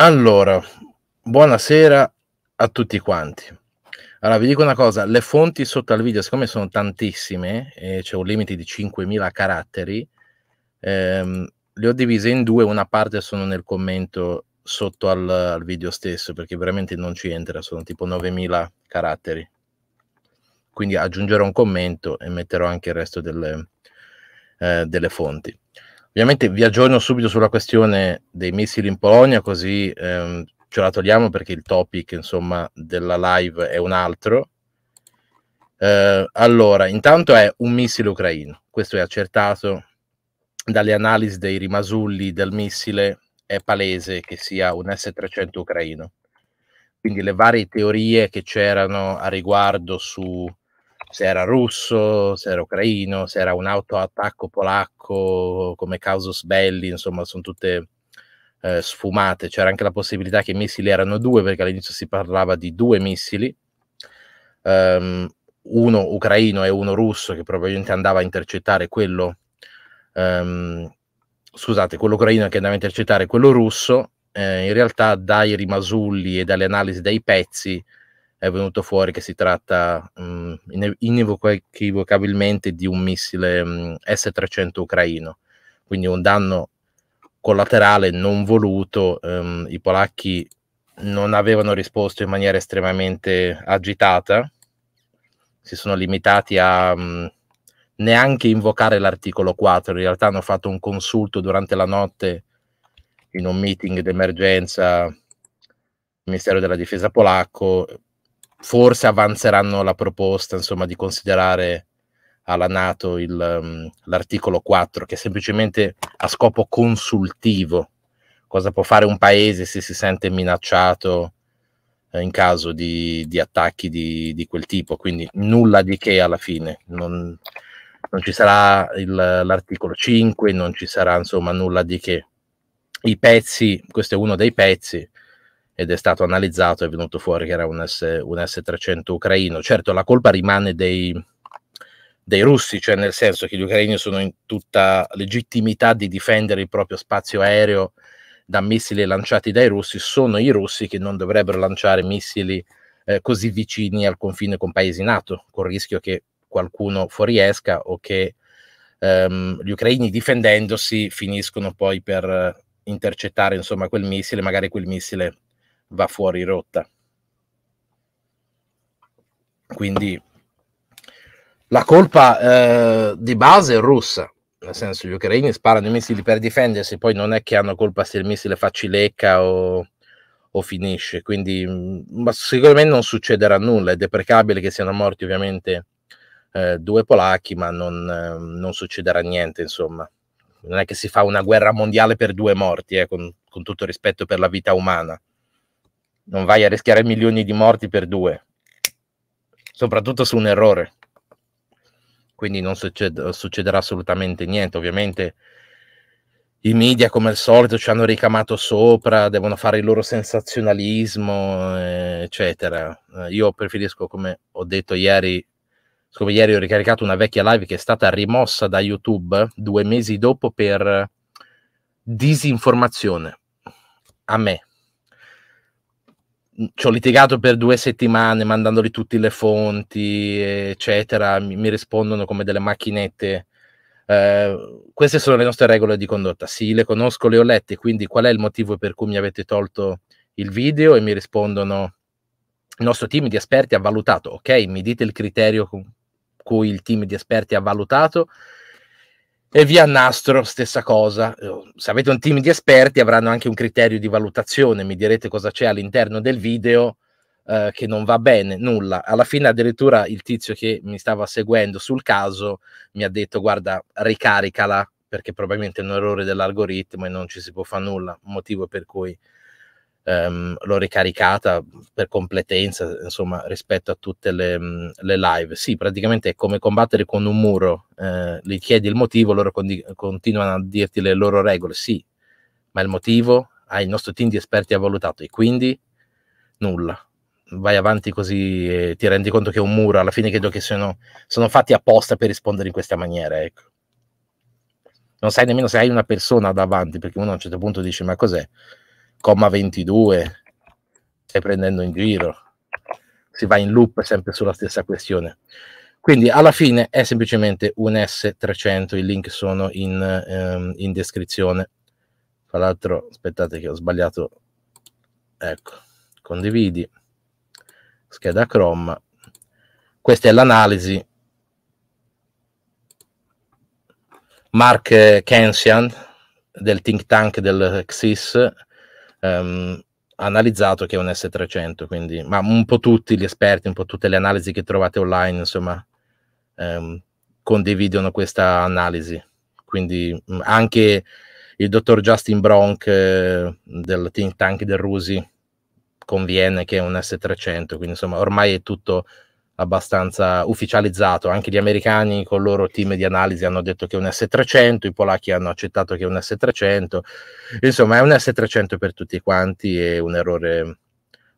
Allora, buonasera a tutti quanti. Allora, vi dico una cosa, le fonti sotto al video, siccome sono tantissime, c'è un limite di 5.000 caratteri, le ho divise in due, una parte sono nel commento sotto al video stesso, perché veramente non ci entra, sono tipo 9.000 caratteri. Quindi aggiungerò un commento e metterò anche il resto delle fonti. Ovviamente vi aggiorno subito sulla questione dei missili in Polonia, così ce la togliamo perché il topic, insomma, della live è un altro. Allora, intanto è un missile ucraino, questo è accertato dalle analisi dei rimasulli del missile, è palese che sia un S-300 ucraino. Quindi le varie teorie che c'erano a riguardo su se era russo, se era ucraino, se era un autoattacco polacco come casus belli, insomma, sono tutte sfumate. C'era anche la possibilità che i missili erano due, perché all'inizio si parlava di due missili, uno ucraino e uno russo, che probabilmente andava a intercettare quello, scusate, quello ucraino che andava a intercettare quello russo. In realtà dai rimasulli e dalle analisi dei pezzi è venuto fuori che si tratta inequivocabilmente di un missile S-300 ucraino, quindi un danno collaterale non voluto. I polacchi non avevano risposto in maniera estremamente agitata, si sono limitati a neanche invocare l'articolo 4, in realtà hanno fatto un consulto durante la notte in un meeting d'emergenza del Ministero della Difesa polacco. Forse avanzeranno la proposta, insomma, di considerare alla NATO l'articolo 4, che è semplicemente a scopo consultivo. Cosa può fare un paese se si sente minacciato in caso di attacchi di quel tipo? Quindi nulla di che alla fine. Non ci sarà l'articolo 5, non ci sarà, insomma, nulla di che. I pezzi, questo è uno dei pezzi, ed è stato analizzato, è venuto fuori che era un S-300 ucraino. Certo, la colpa rimane dei russi, cioè nel senso che gli ucraini sono in tutta legittimità di difendere il proprio spazio aereo da missili lanciati dai russi, sono i russi che non dovrebbero lanciare missili così vicini al confine con paesi NATO, con il rischio che qualcuno fuoriesca o che gli ucraini, difendendosi, finiscono poi per intercettare, insomma, quel missile, magari quel missile va fuori rotta. Quindi la colpa di base è russa, nel senso, gli ucraini sparano i missili per difendersi, poi non è che hanno colpa se il missile fa cilecca o finisce. Quindi ma sicuramente non succederà nulla, è deprecabile che siano morti ovviamente due polacchi, ma non succederà niente, insomma. Non è che si fa una guerra mondiale per due morti, con tutto rispetto per la vita umana. Non vai a rischiare milioni di morti per due, soprattutto su un errore. Quindi non succederà assolutamente niente. Ovviamente i media, come al solito, ci hanno ricamato sopra, devono fare il loro sensazionalismo, eccetera. Io preferisco, come ho detto ieri, siccome ieri ho ricaricato una vecchia live che è stata rimossa da YouTube 2 mesi dopo per disinformazione. A me. Ci ho litigato per 2 settimane mandandoli tutti le fonti, eccetera, mi rispondono come delle macchinette. Queste sono le nostre regole di condotta. Sì, le conosco, le ho lette, quindi qual è il motivo per cui mi avete tolto il video? E mi rispondono: il nostro team di esperti ha valutato. Ok, mi dite il criterio con cui il team di esperti ha valutato, e via nastro, stessa cosa. Se avete un team di esperti avranno anche un criterio di valutazione, mi direte cosa c'è all'interno del video che non va bene, nulla. Alla fine addirittura il tizio che mi stava seguendo sul caso mi ha detto: guarda, ricaricala, perché probabilmente è un errore dell'algoritmo e non ci si può fare nulla, motivo per cui l'ho ricaricata per completezza, insomma, rispetto a tutte le live. Sì, praticamente è come combattere con un muro, gli chiedi il motivo, loro continuano a dirti le loro regole. Sì, ma il motivo il nostro team di esperti ha valutato, e quindi nulla, vai avanti così e ti rendi conto che è un muro. Alla fine credo che sono fatti apposta per rispondere in questa maniera, ecco. Non sai nemmeno se hai una persona davanti, perché uno a un certo punto dice: ma cos'è? comma 22, stai prendendo in giro, si va in loop sempre sulla stessa questione. Quindi alla fine è semplicemente un S300, i link sono in descrizione. Tra l'altro, aspettate che ho sbagliato, ecco, condividi, scheda Chrome, questa è l'analisi, Mark Kensian del think tank del XIS analizzato che è un S300, quindi, ma un po' tutti gli esperti, un po' tutte le analisi che trovate online, insomma, condividono questa analisi. Quindi anche il dottor Justin Bronk del think tank del Rusi conviene che è un S300, quindi insomma ormai è tutto abbastanza ufficializzato. Anche gli americani con il loro team di analisi hanno detto che è un S300, i polacchi hanno accettato che è un S300, insomma è un S300 per tutti quanti, è un errore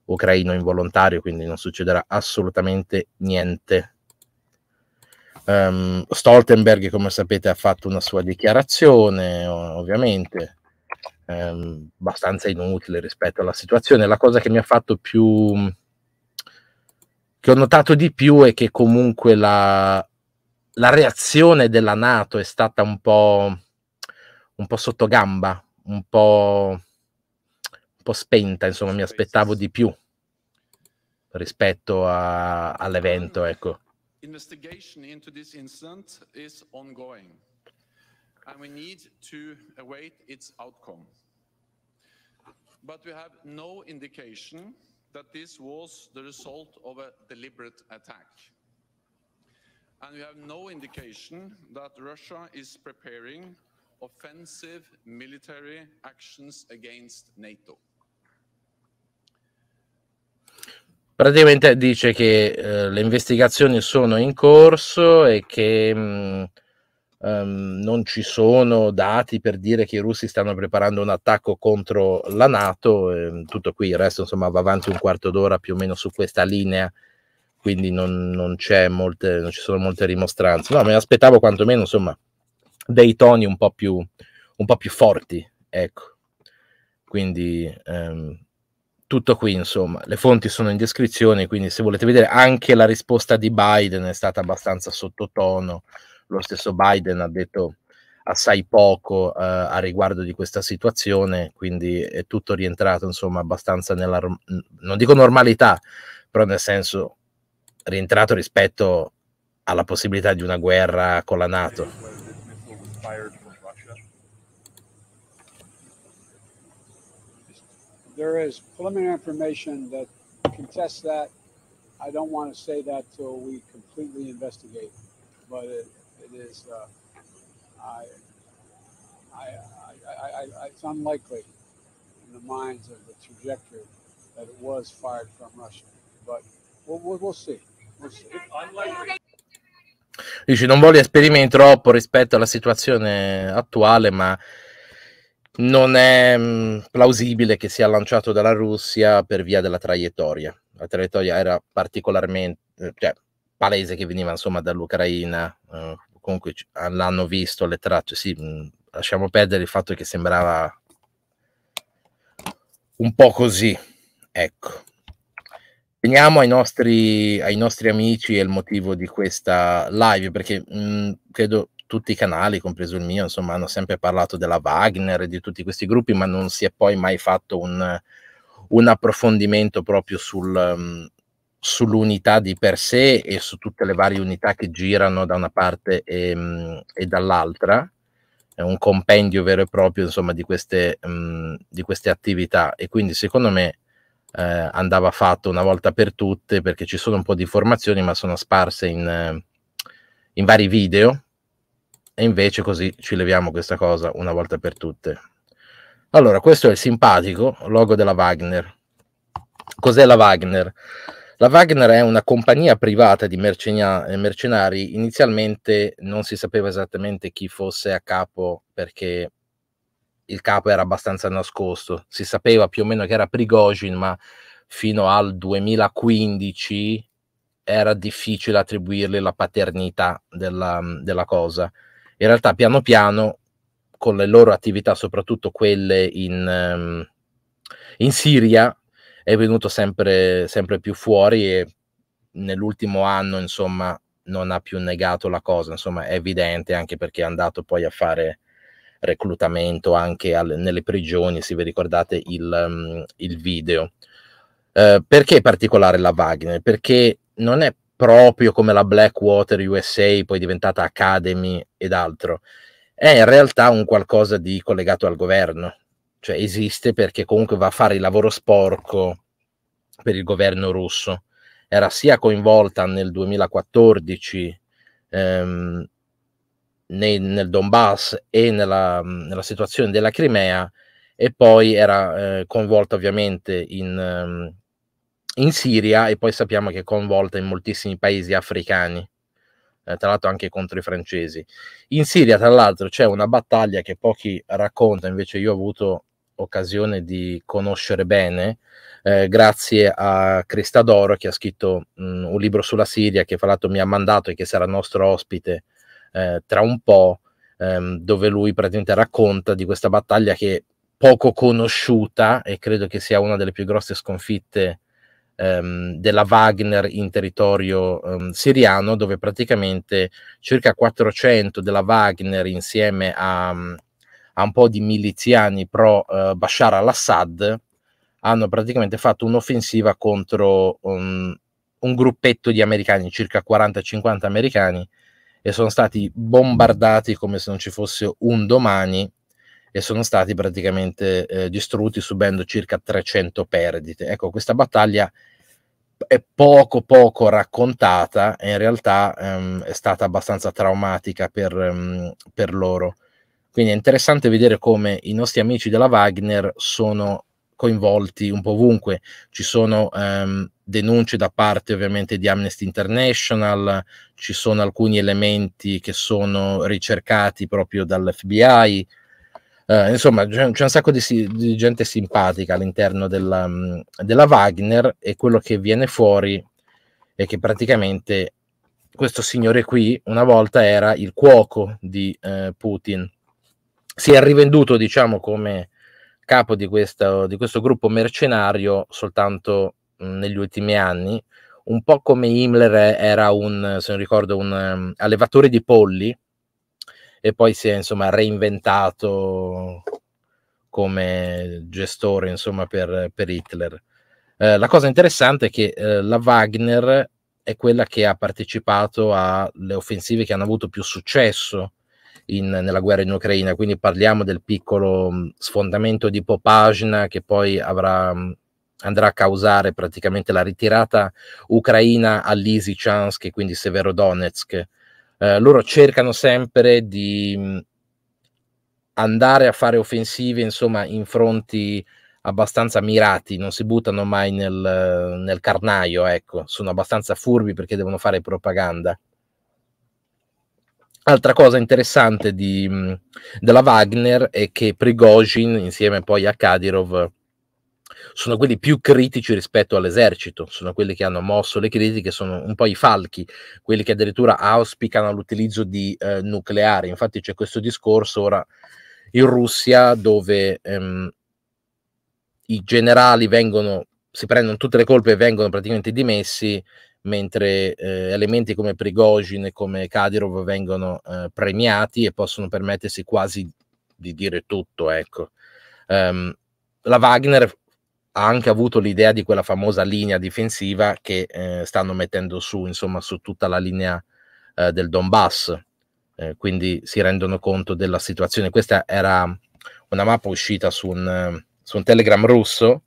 ucraino involontario, quindi non succederà assolutamente niente. Stoltenberg, come sapete, ha fatto una sua dichiarazione, ovviamente abbastanza inutile rispetto alla situazione. La cosa che mi ha fatto più, che ho notato di più, è che comunque la reazione della NATO è stata un po' sottogamba, un po' spenta, insomma mi aspettavo di più rispetto all'evento, ecco. Investigation into this incident is ongoing and we need to await its outcome. But we have no indication that this was the result of a deliberate attack. And we have no indication that Russia is preparing offensive military actions against NATO. Praticamente dice che le investigazioni sono in corso e che non ci sono dati per dire che i russi stanno preparando un attacco contro la NATO, tutto qui. Il resto insomma va avanti un quarto d'ora più o meno su questa linea, quindi non ci sono molte rimostranze. No, me aspettavo quantomeno insomma dei toni un po' più forti, ecco. Quindi tutto qui, insomma, le fonti sono in descrizione, quindi se volete vedere anche la risposta di Biden è stata abbastanza sottotono. Lo stesso Biden ha detto assai poco a riguardo di questa situazione, quindi è tutto rientrato insomma abbastanza nella, non dico normalità, però nel senso rientrato rispetto alla possibilità di una guerra con la NATO. There is preliminary information that contests that. I don't want to say that till we completely investigate, but it is it's unlikely in the minds of the trajectory that it was fired from Russia, but we'll see. We'll see. Dice, non voglio esprimere troppo rispetto alla situazione attuale, ma non è plausibile che sia lanciato dalla Russia per via della traiettoria. La traiettoria era particolarmente, cioè palese che veniva insomma dall'Ucraina, comunque l'hanno visto le tracce, sì, lasciamo perdere il fatto che sembrava un po' così, ecco. Veniamo ai nostri amici e il motivo di questa live, perché credo tutti i canali, compreso il mio, insomma hanno sempre parlato della Wagner e di tutti questi gruppi, ma non si è poi mai fatto un approfondimento proprio sull'unità di per sé e su tutte le varie unità che girano da una parte e dall'altra. È un compendio vero e proprio insomma di queste attività, e quindi secondo me andava fatto una volta per tutte, perché ci sono un po' di informazioni ma sono sparse in vari video, e invece così ci leviamo questa cosa una volta per tutte. Allora, questo è il simpatico logo della Wagner. Cos'è la Wagner? La Wagner è una compagnia privata di mercenari. Inizialmente non si sapeva esattamente chi fosse a capo, perché il capo era abbastanza nascosto. Si sapeva più o meno che era Prigozhin, ma fino al 2015 era difficile attribuirgli la paternità della cosa. In realtà piano piano, con le loro attività, soprattutto quelle In Siria è venuto sempre più fuori e nell'ultimo anno, insomma, non ha più negato la cosa, insomma, è evidente, anche perché è andato poi a fare reclutamento anche nelle prigioni, se vi ricordate il video. Perché è particolare la Wagner? Perché non è proprio come la Blackwater USA, poi diventata Academy ed altro, è in realtà un qualcosa di collegato al governo, cioè esiste perché comunque va a fare il lavoro sporco per il governo russo. Era sia coinvolta nel 2014 nel Donbass e nella situazione della Crimea, e poi era coinvolta ovviamente in Siria, e poi sappiamo che è coinvolta in moltissimi paesi africani, tra l'altro anche contro i francesi. In Siria, tra l'altro, c'è una battaglia che pochi raccontano, invece io ho avuto occasione di conoscere bene, grazie a Cristadoro, che ha scritto un libro sulla Siria, che fra l'altro mi ha mandato e che sarà nostro ospite tra un po', dove lui praticamente racconta di questa battaglia che è poco conosciuta e credo che sia una delle più grosse sconfitte della Wagner in territorio siriano, dove praticamente circa 400 della Wagner, insieme a un po' di miliziani pro Bashar al-Assad, hanno praticamente fatto un'offensiva contro un gruppetto di americani, circa 40-50 americani, e sono stati bombardati come se non ci fosse un domani, e sono stati praticamente distrutti, subendo circa 300 perdite. Ecco, questa battaglia è poco raccontata e in realtà è stata abbastanza traumatica per loro. Quindi è interessante vedere come i nostri amici della Wagner sono coinvolti un po' ovunque. Ci sono denunce da parte ovviamente di Amnesty International, ci sono alcuni elementi che sono ricercati proprio dall'FBI, insomma c'è un sacco di gente simpatica all'interno della Wagner, e quello che viene fuori è che praticamente questo signore qui una volta era il cuoco di Putin. Si è rivenduto, diciamo, come capo di questo gruppo mercenario soltanto negli ultimi anni, un po' come Himmler era se non ricordo, un allevatore di polli, e poi si è, insomma, reinventato come gestore, insomma, per Hitler. La cosa interessante è che la Wagner è quella che ha partecipato alle offensive che hanno avuto più successo nella guerra in Ucraina, quindi parliamo del piccolo sfondamento di Popasna, che poi andrà a causare praticamente la ritirata ucraina a Lisičansk, e quindi Severodonetsk. Loro cercano sempre di andare a fare offensive, insomma, in fronti abbastanza mirati, non si buttano mai nel carnaio, ecco, sono abbastanza furbi perché devono fare propaganda. Altra cosa interessante della Wagner è che Prigozhin, insieme poi a Kadyrov, sono quelli più critici rispetto all'esercito, sono quelli che hanno mosso le critiche, sono un po' i falchi, quelli che addirittura auspicano l'utilizzo di nucleare. Infatti c'è questo discorso ora in Russia, dove i generali si prendono tutte le colpe e vengono praticamente dimessi, mentre elementi come Prigozhin e come Kadyrov vengono premiati e possono permettersi quasi di dire tutto, ecco. La Wagner ha anche avuto l'idea di quella famosa linea difensiva che stanno mettendo su, insomma, su tutta la linea del Donbass, quindi si rendono conto della situazione. Questa era una mappa uscita su un Telegram russo,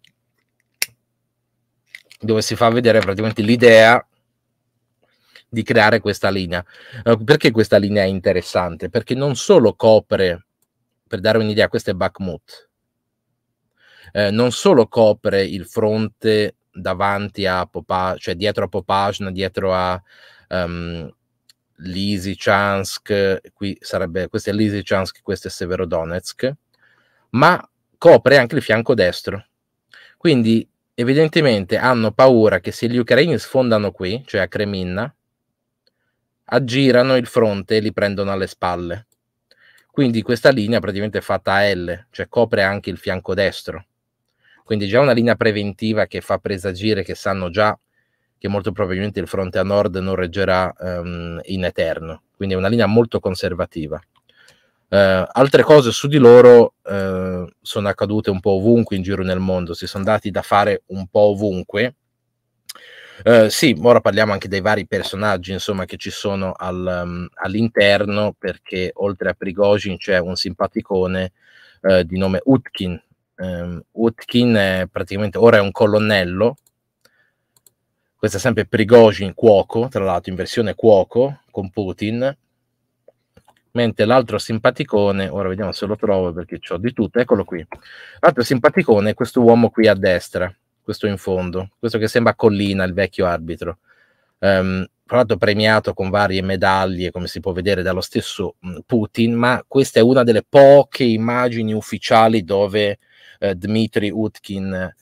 dove si fa vedere praticamente l'idea di creare questa linea. Perché questa linea è interessante? Perché non solo copre, per dare un'idea, questo è Bakhmut, non solo copre il fronte davanti a Popasna, cioè dietro a Popasna, dietro a Lisičansk, questo è Lisičansk, questo è Severodonetsk, ma copre anche il fianco destro. Quindi evidentemente hanno paura che se gli ucraini sfondano qui, cioè a Crimea, aggirano il fronte e li prendono alle spalle. Quindi questa linea praticamente è fatta a L, cioè copre anche il fianco destro. Quindi già una linea preventiva che fa presagire che sanno già che molto probabilmente il fronte a nord non reggerà in eterno. Quindi è una linea molto conservativa. Altre cose su di loro sono accadute un po' ovunque in giro nel mondo, si sono dati da fare un po' ovunque. Sì, ora parliamo anche dei vari personaggi insomma, che ci sono all'interno, perché oltre a Prigozhin c'è un simpaticone di nome Utkin. Utkin è praticamente ora è un colonnello. Questo è sempre Prigozhin cuoco, tra l'altro in versione cuoco con Putin. Mentre l'altro simpaticone, ora vediamo se lo trovo perché c'ho di tutto, eccolo qui. L'altro simpaticone è questo uomo qui a destra, questo in fondo, questo che sembra Collina, il vecchio arbitro. Tra l'altro premiato con varie medaglie, come si può vedere, dallo stesso Putin, ma questa è una delle poche immagini ufficiali dove Dmitry Utkin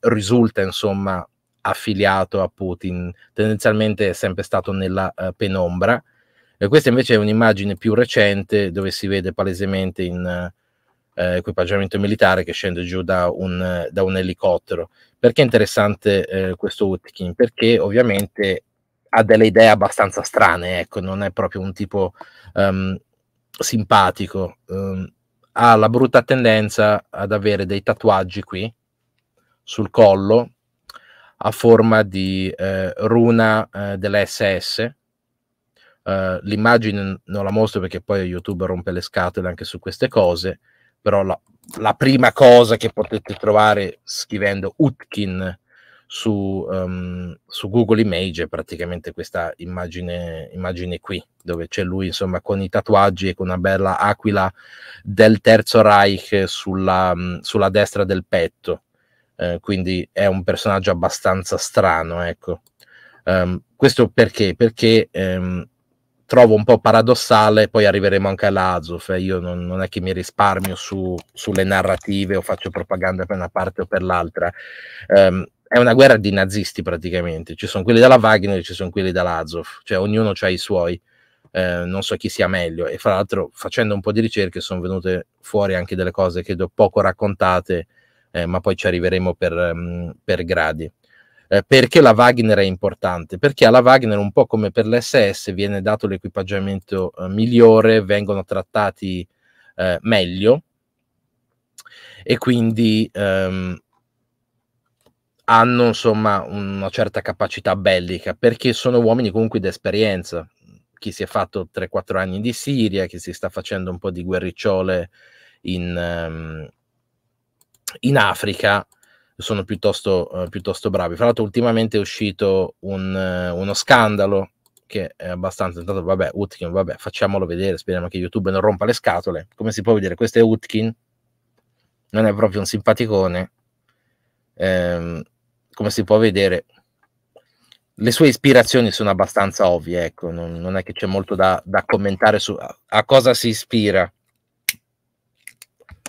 risulta, insomma, affiliato a Putin. Tendenzialmente è sempre stato nella penombra. Questa invece è un'immagine più recente dove si vede palesemente in equipaggiamento militare che scende giù da un elicottero. Perché è interessante questo Utkin? Perché ovviamente ha delle idee abbastanza strane, ecco, non è proprio un tipo simpatico. Ha la brutta tendenza ad avere dei tatuaggi qui sul collo a forma di runa dell'SS. L'immagine non la mostro perché poi YouTube rompe le scatole anche su queste cose, però la prima cosa che potete trovare scrivendo Utkin su Google Image è praticamente questa immagine qui, dove c'è lui insomma con i tatuaggi e con una bella aquila del Terzo Reich sulla destra del petto. Quindi è un personaggio abbastanza strano, ecco. Questo perché? Perché trovo un po' paradossale, poi arriveremo anche all'Azov, io non è che mi risparmio sulle narrative o faccio propaganda per una parte o per l'altra, è una guerra di nazisti praticamente, ci sono quelli della Wagner e ci sono quelli dall'Azov, cioè ognuno ha i suoi, non so chi sia meglio, e fra l'altro facendo un po' di ricerche sono venute fuori anche delle cose che ho poco raccontate, ma poi ci arriveremo per gradi. Perché la Wagner è importante? Perché alla Wagner, un po' come per l'SS, viene dato l'equipaggiamento migliore, vengono trattati meglio e quindi hanno insomma una certa capacità bellica, perché sono uomini comunque d'esperienza, chi si è fatto 3-4 anni di Siria, chi si sta facendo un po' di guerricciole in Africa, sono piuttosto bravi. Fra l'altro ultimamente è uscito uno scandalo che è abbastanza, intanto vabbè, Utkin, vabbè, facciamolo vedere, speriamo che YouTube non rompa le scatole. Come si può vedere, questo è Utkin, non è proprio un simpaticone, come si può vedere le sue ispirazioni sono abbastanza ovvie, ecco, non è che c'è molto da commentare su a cosa si ispira.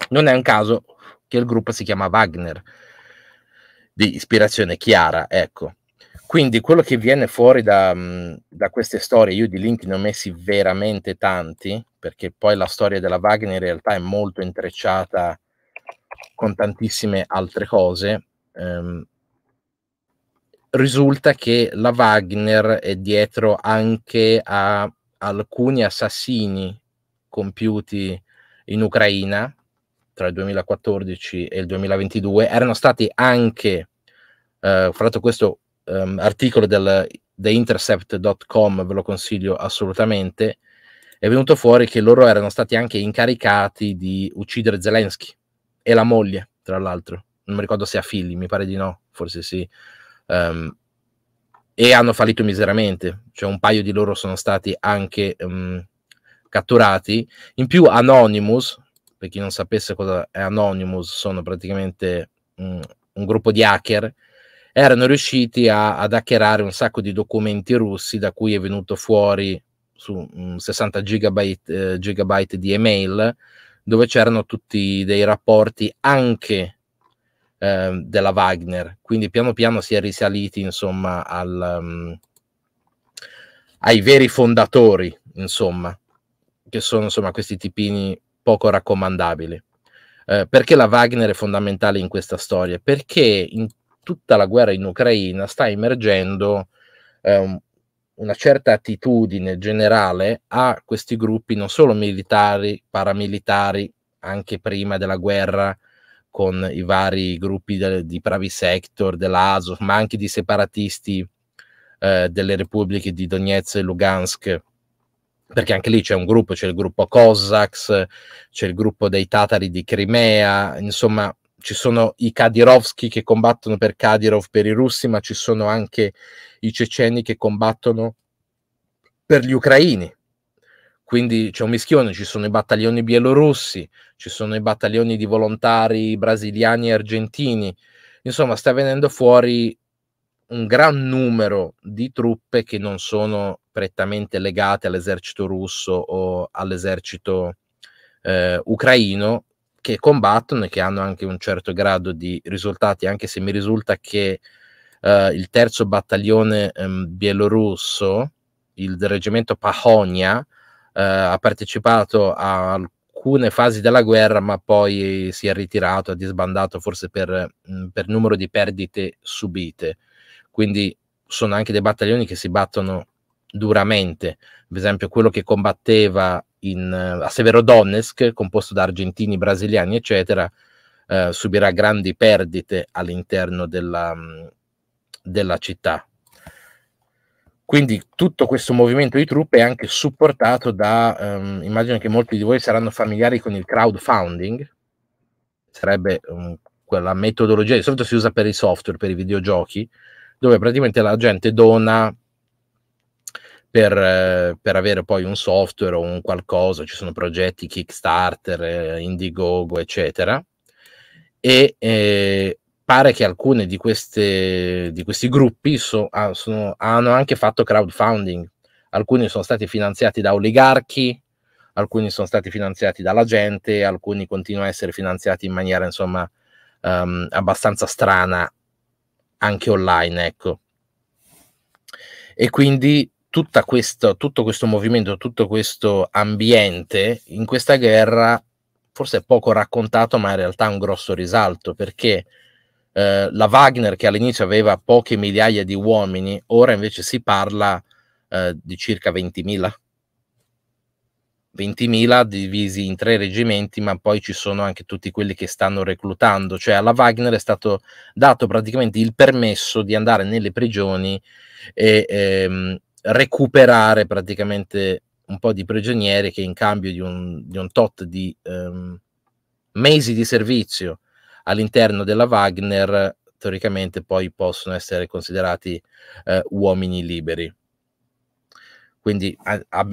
Non è un caso che il gruppo si chiama Wagner, di ispirazione chiara, ecco. Quindi quello che viene fuori da queste storie, io di link ne ho messi veramente tanti, perché poi la storia della Wagner in realtà è molto intrecciata con tantissime altre cose, risulta che la Wagner è dietro anche a alcuni assassini compiuti in Ucraina, tra il 2014 e il 2022, erano stati anche, fra l'altro questo articolo del TheIntercept.com, ve lo consiglio assolutamente, è venuto fuori che loro erano stati anche incaricati di uccidere Zelensky e la moglie, tra l'altro, non mi ricordo se ha figli, mi pare di no, forse sì, e hanno fallito miseramente, cioè un paio di loro sono stati anche catturati, in più Anonymous, per chi non sapesse cosa è Anonymous, sono praticamente un gruppo di hacker, erano riusciti ad hackerare un sacco di documenti russi, da cui è venuto fuori su 60 gigabyte di email, dove c'erano tutti dei rapporti anche della Wagner, quindi piano piano si è risaliti insomma ai veri fondatori, insomma, che sono insomma questi tipini poco raccomandabili. Perché la Wagner è fondamentale in questa storia? Perché in tutta la guerra in Ucraina sta emergendo una certa attitudine generale a questi gruppi, non solo militari, paramilitari, anche prima della guerra con i vari gruppi di Pravi Sector, dell'Azov, ma anche di separatisti delle repubbliche di Donetsk e Lugansk, perché anche lì c'è un gruppo, c'è il gruppo Cossacks, c'è il gruppo dei tatari di Crimea, insomma ci sono i Kadyrovski che combattono per Kadyrov, per i russi, ma ci sono anche i ceceni che combattono per gli ucraini. Quindi c'è un mischione, ci sono i battaglioni bielorussi, ci sono i battaglioni di volontari brasiliani e argentini. Insomma, sta venendo fuori un gran numero di truppe che non sono prettamente legate all'esercito russo o all'esercito ucraino, che combattono e che hanno anche un certo grado di risultati, anche se mi risulta che il terzo battaglione bielorusso, il reggimento Pahonia, ha partecipato a alcune fasi della guerra, ma poi si è ritirato, ha disbandato forse per numero di perdite subite. Quindi sono anche dei battaglioni che si battono duramente. Per esempio quello che combatteva a Severodonetsk, composto da argentini, brasiliani, eccetera, subirà grandi perdite all'interno della città. Quindi tutto questo movimento di truppe è anche supportato da, immagino che molti di voi saranno familiari con il crowdfunding, sarebbe quella metodologia, di solito si usa per i software, per i videogiochi, dove praticamente la gente dona per avere poi un software o un qualcosa, ci sono progetti Kickstarter, Indiegogo, eccetera, e... pare che alcuni di questi gruppi hanno anche fatto crowdfunding. Alcuni sono stati finanziati da oligarchi, alcuni sono stati finanziati dalla gente, alcuni continuano a essere finanziati in maniera, insomma, abbastanza strana, anche online, ecco. E quindi tutto questo movimento, tutto questo ambiente in questa guerra forse è poco raccontato, ma in realtà ha un grosso risalto, perché la Wagner, che all'inizio aveva poche migliaia di uomini, ora invece si parla di circa 20.000. 20.000 divisi in 3 reggimenti, ma poi ci sono anche tutti quelli che stanno reclutando. Cioè alla Wagner è stato dato praticamente il permesso di andare nelle prigioni e recuperare praticamente un po' di prigionieri che, in cambio di un tot di mesi di servizio all'interno della Wagner, teoricamente poi possono essere considerati uomini liberi. Quindi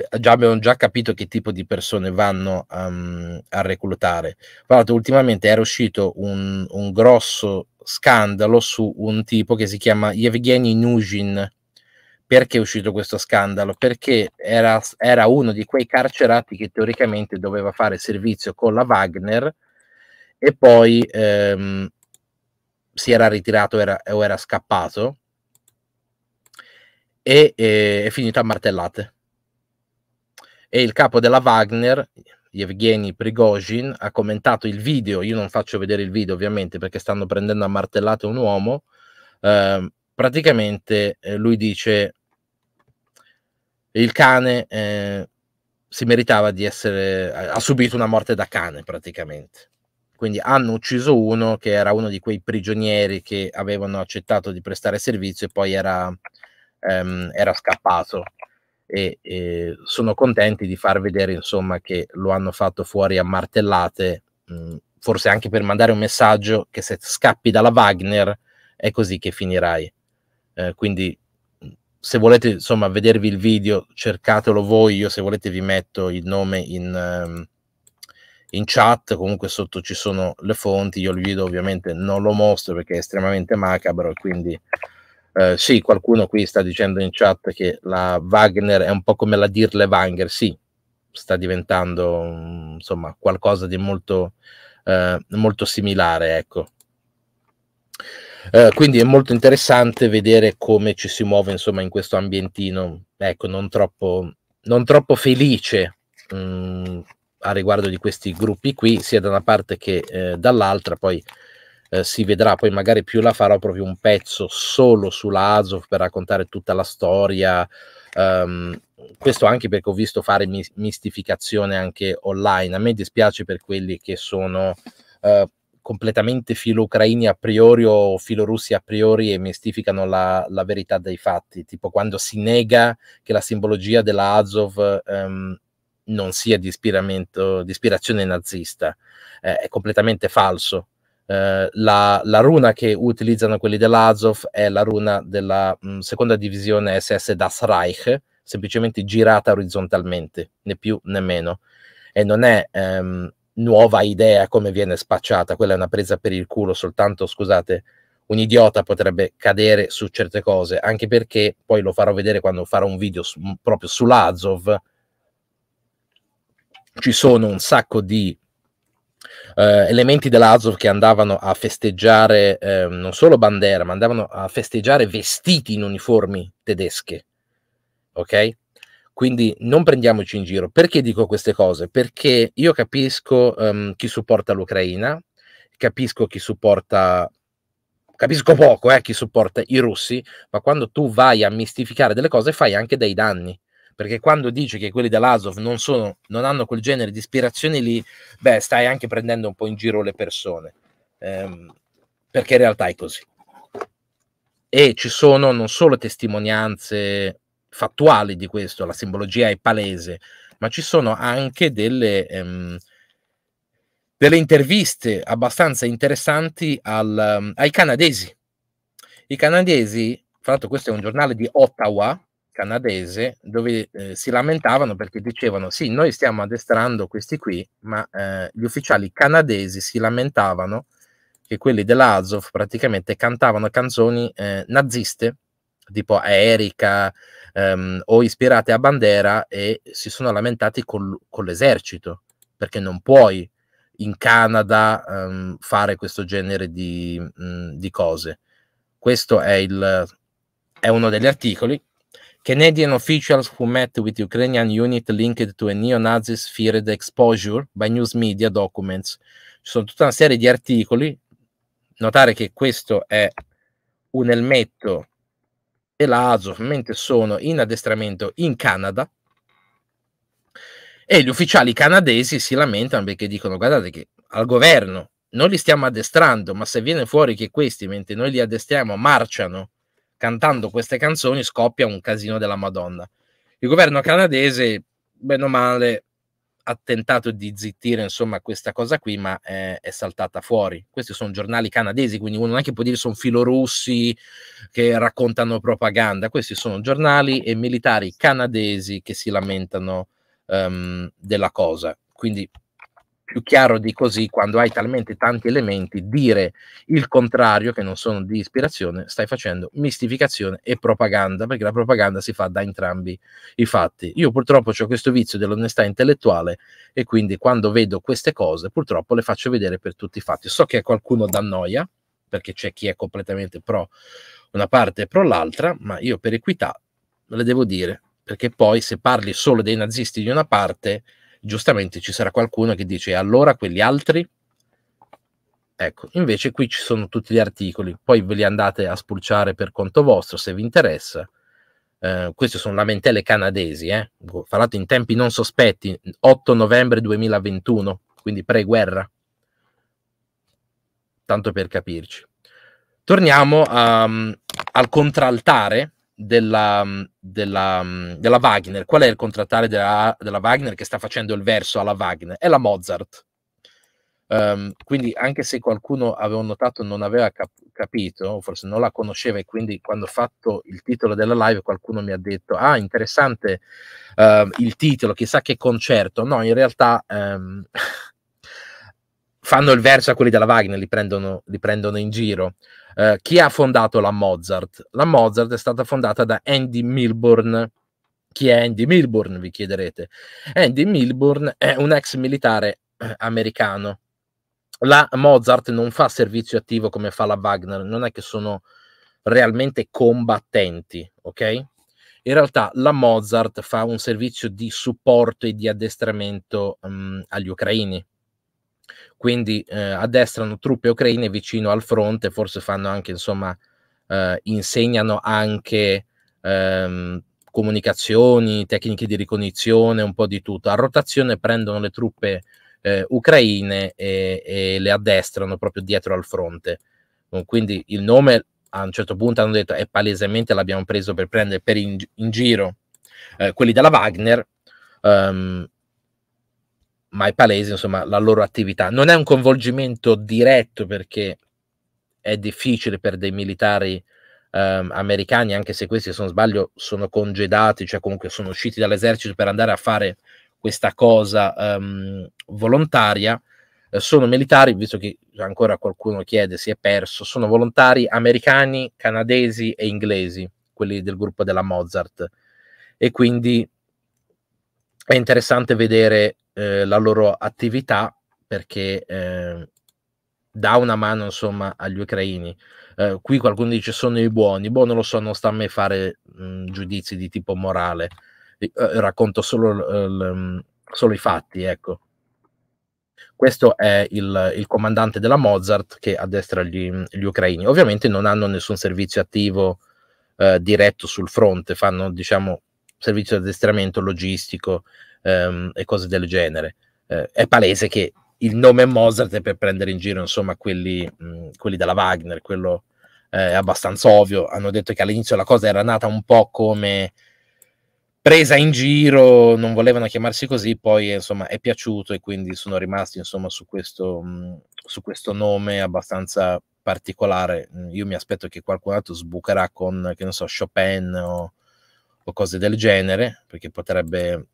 abbiamo già capito che tipo di persone vanno a reclutare. Tra l'altro, ultimamente era uscito un grosso scandalo su un tipo che si chiama Yevgeny Nuzhin. Perché è uscito questo scandalo? Perché era uno di quei carcerati che teoricamente doveva fare servizio con la Wagner, e poi si era ritirato o era scappato, e è finito a martellate. E il capo della Wagner, Yevgeny Prigozhin, ha commentato il video. Io non faccio vedere il video, ovviamente, perché stanno prendendo a martellate un uomo. Praticamente lui dice: il cane si meritava di essere... ha subito una morte da cane, praticamente. Quindi hanno ucciso uno che era uno di quei prigionieri che avevano accettato di prestare servizio, e poi era scappato. E sono contenti di far vedere, insomma, che lo hanno fatto fuori a martellate, forse anche per mandare un messaggio che se scappi dalla Wagner è così che finirai. Quindi se volete, insomma, vedervi il video, cercatelo voi. Io, se volete, vi metto il nome in chat, comunque sotto ci sono le fonti. Io il video ovviamente non lo mostro perché è estremamente macabro, quindi sì, qualcuno qui sta dicendo in chat che la Wagner è un po' come la Dirle Wanger. Sì, sta diventando, insomma, qualcosa di molto molto similare, ecco. Quindi è molto interessante vedere come ci si muove, insomma, in questo ambientino, ecco, non troppo felice, a riguardo di questi gruppi qui, sia da una parte che dall'altra. Poi si vedrà, poi magari più la farò proprio un pezzo solo sulla Azov per raccontare tutta la storia, questo anche perché ho visto fare mistificazione anche online. A me dispiace per quelli che sono completamente filo ucraini a priori o filo russi a priori e mistificano la verità dei fatti, tipo quando si nega che la simbologia della Azov non sia di ispirazione nazista. È completamente falso. La runa che utilizzano quelli dell'Azov è la runa della seconda divisione SS Das Reich, semplicemente girata orizzontalmente, né più né meno, e non è nuova idea come viene spacciata. Quella è una presa per il culo soltanto, scusate, un idiota potrebbe cadere su certe cose, anche perché poi lo farò vedere quando farò un video proprio sull'Azov. Ci sono un sacco di elementi dell'Azov che andavano a festeggiare non solo bandiera, ma andavano a festeggiare vestiti in uniformi tedesche, ok? Quindi non prendiamoci in giro. Perché dico queste cose? Perché io capisco chi supporta l'Ucraina, capisco poco chi supporta i russi, ma quando tu vai a mistificare delle cose fai anche dei danni, perché quando dici che quelli dell'Azov non hanno quel genere di ispirazioni lì, beh, stai anche prendendo un po' in giro le persone, perché in realtà è così. E ci sono non solo testimonianze fattuali di questo, la simbologia è palese, ma ci sono anche delle interviste abbastanza interessanti ai canadesi. I canadesi, fra l'altro questo è un giornale di Ottawa, canadese, dove si lamentavano perché dicevano sì, noi stiamo addestrando questi qui, ma gli ufficiali canadesi si lamentavano che quelli dell'Azov praticamente cantavano canzoni naziste, tipo Erika, o ispirate a bandiera, e si sono lamentati con l'esercito, perché non puoi in Canada fare questo genere di cose. Questo è uno degli articoli. Canadian officials who met with Ukrainian unit linked to a neo-Nazis feared exposure by news media documents. Ci sono tutta una serie di articoli. Notare che questo è un elmetto e l'Azov, mentre sono in addestramento in Canada, e gli ufficiali canadesi si lamentano perché dicono guardate che al governo noi li stiamo addestrando, ma se viene fuori che questi, mentre noi li addestriamo, marciano cantando queste canzoni, scoppia un casino della Madonna. Il governo canadese, bene o male, ha tentato di zittire insomma questa cosa qui, ma è saltata fuori. Questi sono giornali canadesi, quindi uno non è che può dire sono filorussi che raccontano propaganda. Questi sono giornali e militari canadesi che si lamentano della cosa. Quindi più chiaro di così, quando hai talmente tanti elementi, dire il contrario, che non sono di ispirazione, stai facendo mistificazione e propaganda, perché la propaganda si fa da entrambi i fatti. Io purtroppo ho questo vizio dell'onestà intellettuale e quindi quando vedo queste cose purtroppo le faccio vedere per tutti i fatti. So che qualcuno dà noia, perché c'è chi è completamente pro una parte e pro l'altra, ma io per equità le devo dire, perché poi se parli solo dei nazisti di una parte, giustamente ci sarà qualcuno che dice allora quegli altri, ecco. Invece qui ci sono tutti gli articoli, poi ve li andate a spulciare per conto vostro se vi interessa. Queste sono lamentele canadesi, fra l'altro in tempi non sospetti, 8 novembre 2021, quindi pre-guerra, tanto per capirci. Torniamo al contraltare della Wagner. Qual è il contraltare della Wagner che sta facendo il verso alla Wagner? È la Mozart. Quindi anche se qualcuno, avevo notato, non aveva capito, forse non la conosceva, e quindi quando ho fatto il titolo della live qualcuno mi ha detto ah, interessante il titolo, chissà che concerto. No, in realtà fanno il verso a quelli della Wagner, li prendono in giro. Chi ha fondato la Mozart? La Mozart è stata fondata da Andy Milburn. Chi è Andy Milburn, vi chiederete? Andy Milburn è un ex militare americano. La Mozart non fa servizio attivo come fa la Wagner, non è che sono realmente combattenti, ok? in realtà la Mozart fa un servizio di supporto e di addestramento agli ucraini. Quindi addestrano truppe ucraine vicino al fronte, forse fanno anche, insomma, insegnano anche comunicazioni, tecniche di ricognizione, un po' di tutto. A rotazione prendono le truppe ucraine e le addestrano proprio dietro al fronte. Quindi il nome a un certo punto hanno detto è palesemente l'abbiamo preso per prendere per in giro quelli della Wagner, ma è palese, insomma, la loro attività. Non è un coinvolgimento diretto perché è difficile per dei militari americani, anche se questi, se non sbaglio, sono congedati, cioè comunque sono usciti dall'esercito per andare a fare questa cosa volontaria. Sono militari, visto che ancora qualcuno chiede, si è perso, sono volontari americani, canadesi e inglesi, quelli del gruppo della Mozart, e quindi è interessante vedere la loro attività, perché dà una mano, insomma, agli ucraini. Qui qualcuno dice sono i buoni, boh, non lo so, non sta a me fare giudizi di tipo morale, racconto solo i fatti, ecco. Questo è il comandante della Mozart che addestra gli ucraini. Ovviamente non hanno nessun servizio attivo diretto sul fronte, fanno, diciamo, servizio di addestramento logistico e cose del genere. È palese che il nome Mozart è per prendere in giro, insomma, quelli della Wagner, quello è abbastanza ovvio. Hanno detto che all'inizio la cosa era nata un po' come presa in giro, non volevano chiamarsi così, poi insomma è piaciuto e quindi sono rimasti, insomma, su questo nome abbastanza particolare. Io mi aspetto che qualcun altro sbucherà con, che non so, Chopin o cose del genere, perché potrebbe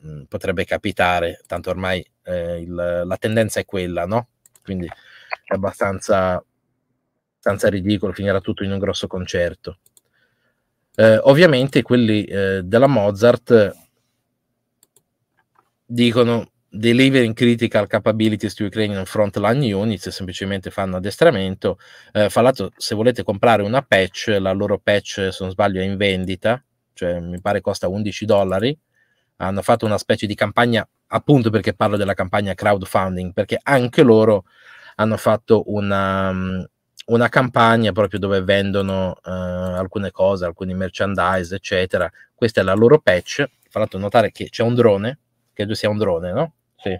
capitare, tanto ormai la tendenza è quella, no? Quindi è abbastanza ridicolo, finirà tutto in un grosso concerto. Ovviamente quelli della Mozart dicono delivering critical capabilities to Ukrainian frontline units, semplicemente fanno addestramento. Fra l'altro, se volete comprare una patch, la loro patch, se non sbaglio, è in vendita, cioè mi pare costa $11. Hanno fatto una specie di campagna, appunto perché parlo della campagna crowdfunding, perché anche loro hanno fatto una campagna proprio dove vendono alcune cose, alcuni merchandise, eccetera. Questa è la loro patch. Fra l'altro notare che c'è un drone, credo sia un drone, no? Sì.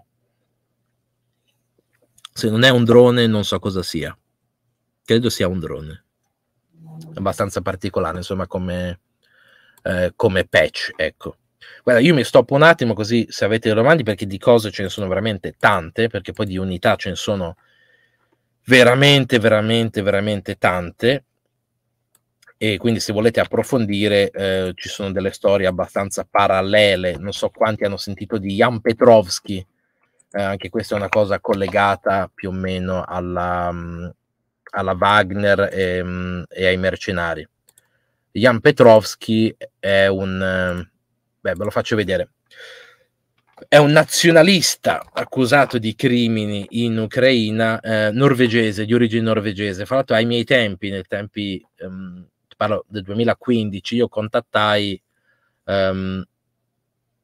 Se non è un drone non so cosa sia. Credo sia un drone. Abbastanza particolare, insomma, come patch, ecco. Guarda, io mi stoppo un attimo così se avete delle domande, perché di cose ce ne sono veramente tante, perché poi di unità ce ne sono veramente tante, e quindi se volete approfondire ci sono delle storie abbastanza parallele. Non so quanti hanno sentito di Jan Petrovsky, anche questa è una cosa collegata più o meno alla Wagner e ai mercenari. Jan Petrovsky è ve lo faccio vedere, è un nazionalista accusato di crimini in Ucraina, norvegese, di origine norvegese. Fra l'altro ai miei tempi, parlo del 2015, io contattai,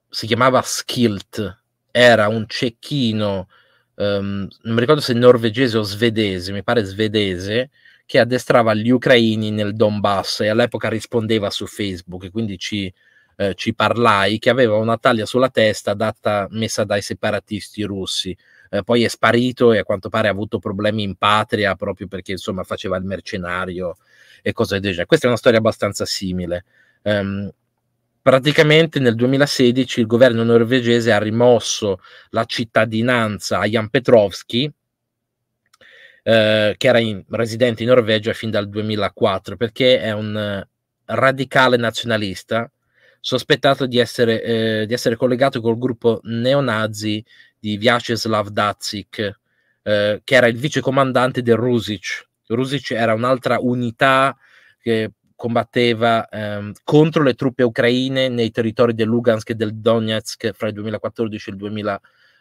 si chiamava Skillt, era un cecchino, non mi ricordo se norvegese o svedese, mi pare svedese, che addestrava gli ucraini nel Donbass e all'epoca rispondeva su Facebook, e quindi ci parlai, che aveva una taglia sulla testa messa dai separatisti russi, poi è sparito e a quanto pare ha avuto problemi in patria proprio perché, insomma, faceva il mercenario e cose del genere. Questa è una storia abbastanza simile. Praticamente nel 2016 il governo norvegese ha rimosso la cittadinanza a Jan Petrovsky, che era residente in Norvegia fin dal 2004, perché è un radicale nazionalista sospettato di essere collegato col gruppo neonazi di Vyacheslav Datsik, che era il vicecomandante del Rusich. Rusich era un'altra unità che combatteva contro le truppe ucraine nei territori del Lugansk e del Donetsk fra il 2014 e il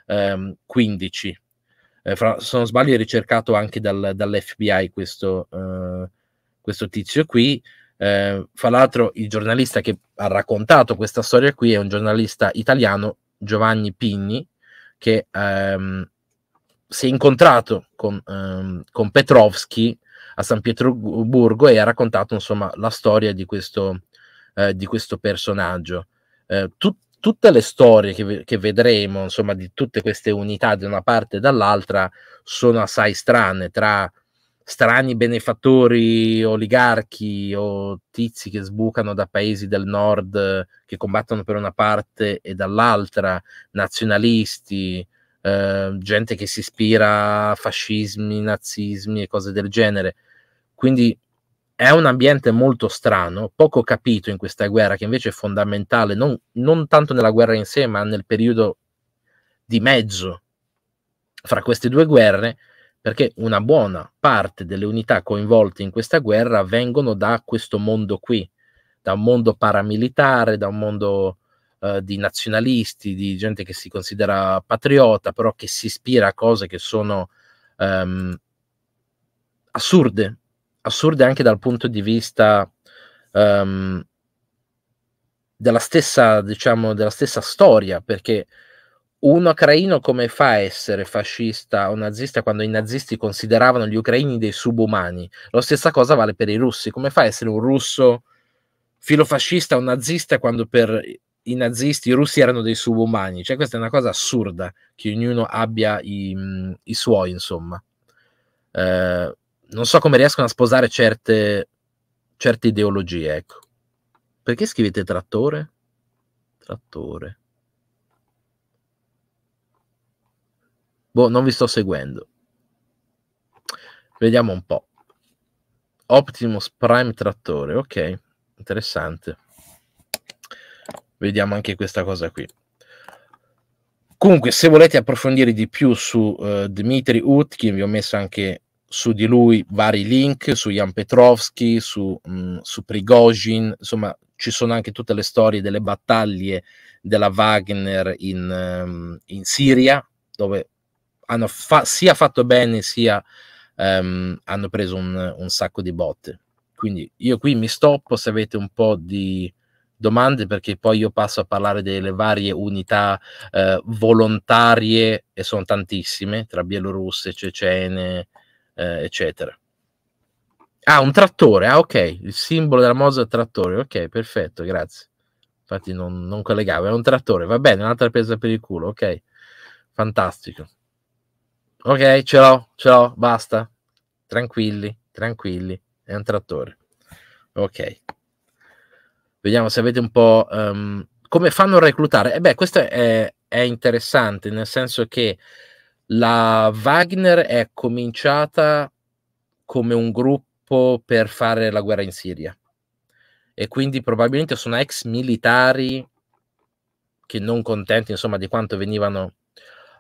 2015. Se non sbaglio è ricercato anche dall'FBI questo tizio qui. Fra l'altro il giornalista che ha raccontato questa storia qui è un giornalista italiano, Giovanni Pigni, che si è incontrato con Petrovsky a San Pietroburgo e ha raccontato insomma la storia di questo personaggio. Tutte le storie che vedremo, insomma, di tutte queste unità da una parte e dall'altra sono assai strane, tra strani benefattori, oligarchi o tizi che sbucano da paesi del nord che combattono per una parte e dall'altra, nazionalisti, gente che si ispira a fascismi, nazismi e cose del genere. Quindi è un ambiente molto strano, poco capito in questa guerra, che invece è fondamentale, non tanto nella guerra in sé, ma nel periodo di mezzo fra queste due guerre, perché una buona parte delle unità coinvolte in questa guerra vengono da questo mondo qui, da un mondo paramilitare, da un mondo di nazionalisti, di gente che si considera patriota, però che si ispira a cose che sono assurde anche dal punto di vista della stessa storia, perché un ucraino come fa a essere fascista o nazista quando i nazisti consideravano gli ucraini dei subumani? La stessa cosa vale per i russi. Come fa a essere un russo filofascista o nazista quando per i nazisti i russi erano dei subumani? Cioè, questa è una cosa assurda, che ognuno abbia i suoi, insomma. Non so come riescono a sposare certe ideologie, ecco. Perché scrivete trattore? Trattore. Boh, non vi sto seguendo. Vediamo un po'. Optimus Prime trattore, ok. Interessante. Vediamo anche questa cosa qui. Comunque, se volete approfondire di più su Dmitry Utkin, vi ho messo anche su di lui vari link, su Jan Petrovsky, su Prigozhin, insomma ci sono anche tutte le storie delle battaglie della Wagner in Siria, dove hanno sia fatto bene sia hanno preso un sacco di botte. Quindi io qui mi stoppo, se avete un po' di domande, perché poi io passo a parlare delle varie unità volontarie, e sono tantissime, tra bielorusse, cecene, eccetera. Ah, un trattore, ah ok, il simbolo della Mozart trattore, ok, perfetto, grazie. Infatti non collegavo, è un trattore, va bene, un'altra presa per il culo, ok, fantastico. Ok, ce l'ho, basta, tranquilli, è un trattore, ok. Vediamo se avete un po' come fanno a reclutare. E beh, questo è interessante, nel senso che la Wagner è cominciata come un gruppo per fare la guerra in Siria, e quindi probabilmente sono ex militari che, non contenti insomma di quanto venivano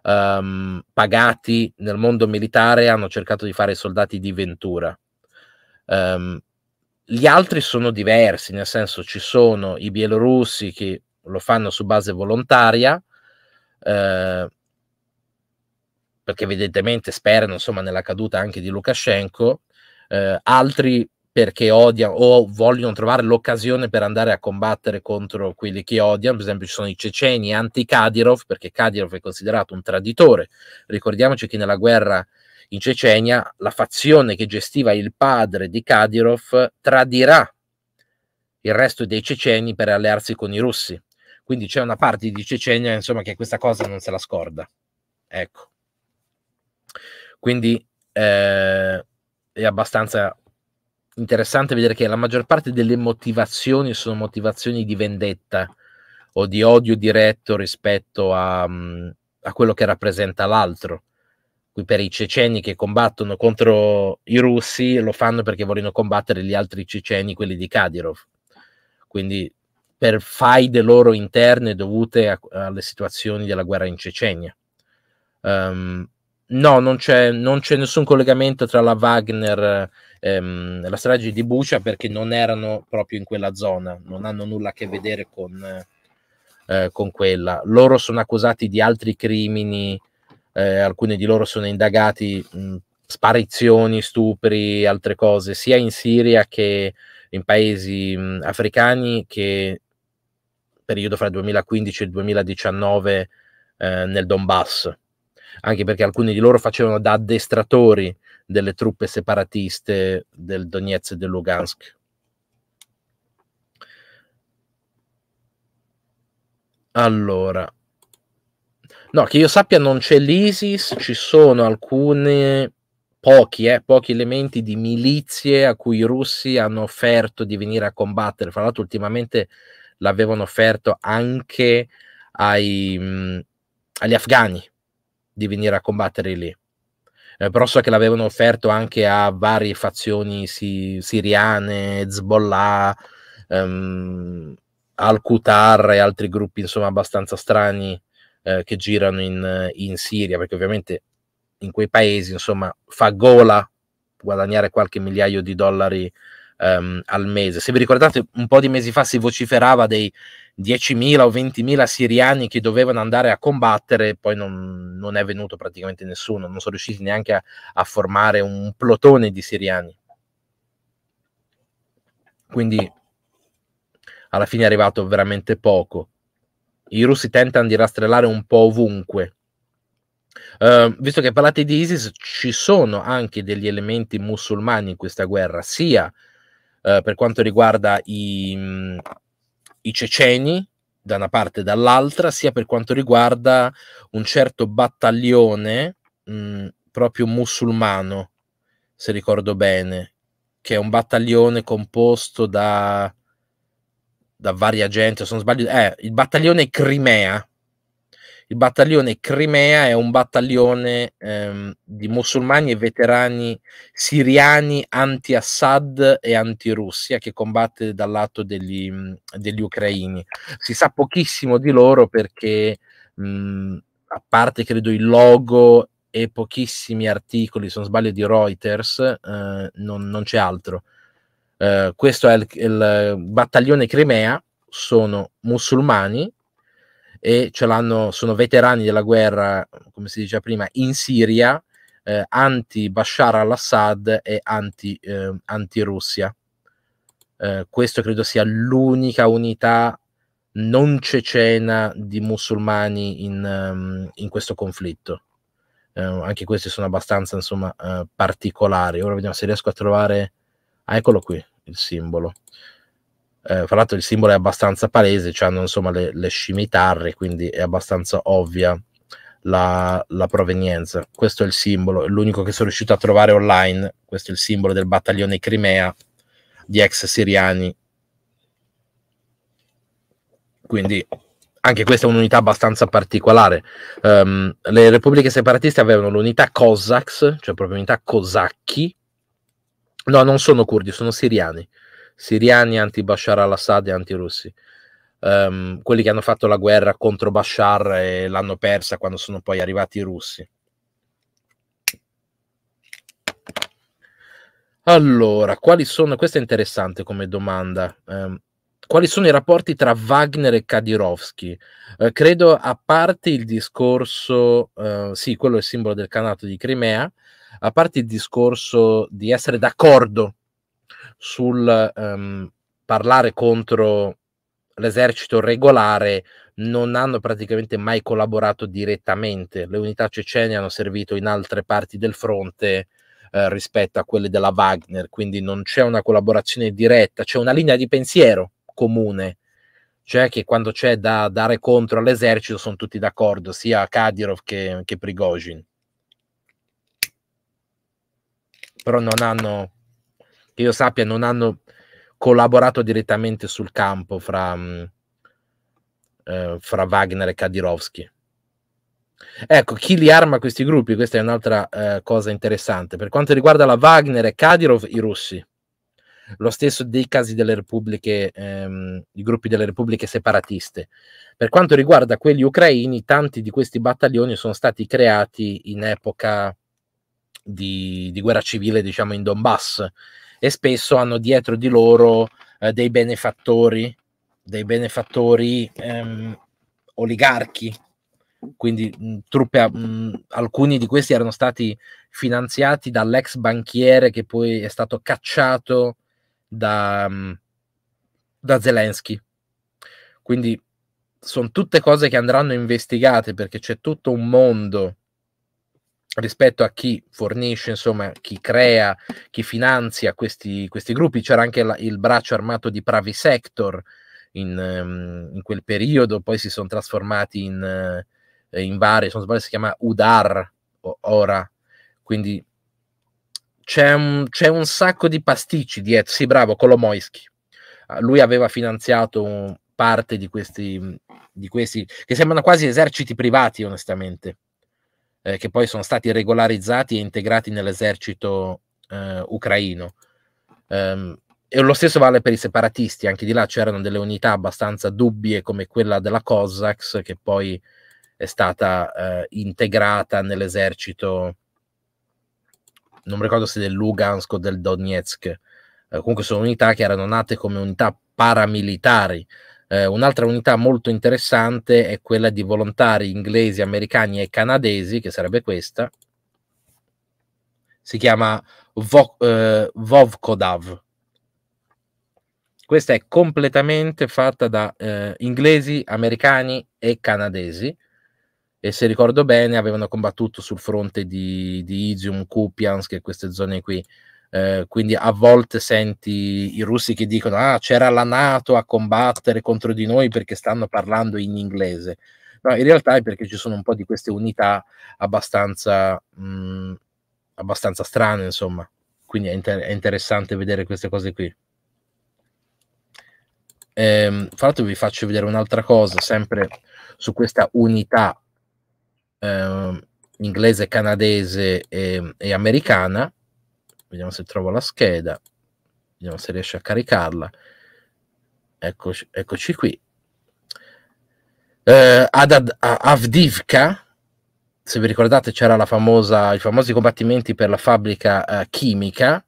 pagati nel mondo militare, hanno cercato di fare soldati di ventura. Gli altri sono diversi, nel senso ci sono i bielorussi che lo fanno su base volontaria, perché evidentemente sperano insomma nella caduta anche di Lukashenko, altri perché odiano o vogliono trovare l'occasione per andare a combattere contro quelli che odiano. Per esempio ci sono i ceceni anti-Kadyrov, perché Kadyrov è considerato un traditore. Ricordiamoci che nella guerra in Cecenia la fazione che gestiva il padre di Kadyrov tradirà il resto dei ceceni per allearsi con i russi. Quindi c'è una parte di Cecenia insomma che questa cosa non se la scorda. Ecco. Quindi è abbastanza interessante vedere che la maggior parte delle motivazioni sono motivazioni di vendetta o di odio diretto rispetto a quello che rappresenta l'altro. Qui per i ceceni che combattono contro i russi lo fanno perché vogliono combattere gli altri ceceni, quelli di Kadyrov. Quindi per faide loro interne dovute alle situazioni della guerra in Cecenia. No, non c'è nessun collegamento tra la Wagner e la strage di Bucha, perché non erano proprio in quella zona, non hanno nulla a che vedere con quella. Loro sono accusati di altri crimini, alcuni di loro sono indagati, sparizioni, stupri, altre cose, sia in Siria che in paesi africani che periodo fra il 2015 e il 2019 nel Donbass, anche perché alcuni di loro facevano da addestratori delle truppe separatiste del Donetsk e del Lugansk. Allora, no, che io sappia non c'è l'ISIS, ci sono alcune, pochi elementi di milizie a cui i russi hanno offerto di venire a combattere. Fra l'altro ultimamente l'avevano offerto anche agli afghani di venire a combattere lì, però so che l'avevano offerto anche a varie fazioni siriane, Hezbollah, Al-Qutar e altri gruppi insomma abbastanza strani che girano in Siria, perché ovviamente in quei paesi insomma fa gola guadagnare qualche migliaio di dollari al mese. Se vi ricordate, un po' di mesi fa si vociferava dei 10.000 o 20.000 siriani che dovevano andare a combattere, poi non è venuto praticamente nessuno, non sono riusciti neanche a formare un plotone di siriani. Quindi alla fine è arrivato veramente poco. I russi tentano di rastrellare un po' ovunque. Visto che parlate di ISIS, ci sono anche degli elementi musulmani in questa guerra, sia per quanto riguarda i ceceni da una parte e dall'altra, sia per quanto riguarda un certo battaglione proprio musulmano, se ricordo bene, che è un battaglione composto da varia gente, se non sbaglio, il battaglione Crimea. Il battaglione Crimea è un battaglione di musulmani e veterani siriani anti-Assad e anti-Russia che combatte dal lato degli ucraini. Si sa pochissimo di loro perché, a parte credo il logo e pochissimi articoli, se non sbaglio di Reuters, non c'è altro. Questo è il battaglione Crimea, sono musulmani e sono veterani della guerra, come si diceva prima, in Siria, anti Bashar al-Assad e anti-Russia. Questo credo sia l'unica unità non cecena di musulmani in questo conflitto. Anche questi sono abbastanza insomma particolari. Ora vediamo se riesco a trovare. Ah, eccolo qui, il simbolo. Fra l'altro il simbolo è abbastanza palese, cioè hanno insomma le scimitarre, quindi è abbastanza ovvia la provenienza. Questo è il simbolo, è l'unico che sono riuscito a trovare online. Questo è il simbolo del battaglione Crimea di ex siriani. Quindi anche questa è un'unità abbastanza particolare. Le repubbliche separatiste avevano l'unità Cossacks, cioè proprio unità cosacchi. No, non sono curdi, sono siriani anti-Bashar al-Assad e anti-russi, quelli che hanno fatto la guerra contro Bashar e l'hanno persa quando sono poi arrivati i russi. Allora, quali sono, questa è interessante come domanda, quali sono i rapporti tra Wagner e Kadyrovski? Credo, a parte il discorso, sì, quello è il simbolo del Khanat di Crimea, a parte il discorso di essere d'accordo sul parlare contro l'esercito regolare, non hanno praticamente mai collaborato direttamente. Le unità cecene hanno servito in altre parti del fronte rispetto a quelle della Wagner, quindi non c'è una collaborazione diretta, c'è una linea di pensiero comune, cioè che quando c'è da dare contro all'esercito sono tutti d'accordo, sia Kadyrov che Prigozhin. Però non hanno, che io sappia, non hanno collaborato direttamente sul campo fra Wagner e Kadyrovski. Ecco, chi li arma questi gruppi? Questa è un'altra cosa interessante. Per quanto riguarda la Wagner e Kadyrov, i russi. Lo stesso dei casi delle repubbliche, i gruppi delle repubbliche separatiste. Per quanto riguarda quelli ucraini, tanti di questi battaglioni sono stati creati in epoca di guerra civile, diciamo, in Donbass, e spesso hanno dietro di loro dei benefattori oligarchi, quindi truppe, alcuni di questi erano stati finanziati dall'ex banchiere che poi è stato cacciato da Zelensky. Quindi sono tutte cose che andranno investigate, perché c'è tutto un mondo rispetto a chi fornisce, insomma, chi crea, chi finanzia questi gruppi. C'era anche il braccio armato di Pravi Sector in quel periodo, poi si sono trasformati in vari, se non sbaglio si chiama Udar ora, quindi c'è un sacco di pasticci dietro. Sì, bravo, Kolomoisky, lui aveva finanziato parte di questi che sembrano quasi eserciti privati, onestamente, che poi sono stati regolarizzati e integrati nell'esercito ucraino. E lo stesso vale per i separatisti, anche di là c'erano delle unità abbastanza dubbie come quella della Cossacks, che poi è stata integrata nell'esercito, non ricordo se del Lugansk o del Donetsk, comunque sono unità che erano nate come unità paramilitari. Un'altra unità molto interessante è quella di volontari inglesi, americani e canadesi, che sarebbe questa, si chiama Vovkodav. Questa è completamente fatta da inglesi, americani e canadesi, e se ricordo bene avevano combattuto sul fronte di Izium, Kupiansk e queste zone qui. Quindi a volte senti i russi che dicono c'era la NATO a combattere contro di noi perché stanno parlando in inglese. No, in realtà è perché ci sono un po' di queste unità abbastanza strane, insomma. Quindi è interessante vedere queste cose qui. Fra l'altro vi faccio vedere un'altra cosa, sempre su questa unità inglese, canadese e americana. Vediamo se trovo la scheda, vediamo se riesco a caricarla. Eccoci qui. Ad Avdivka, se vi ricordate, c'era i famosi combattimenti per la fabbrica chimica.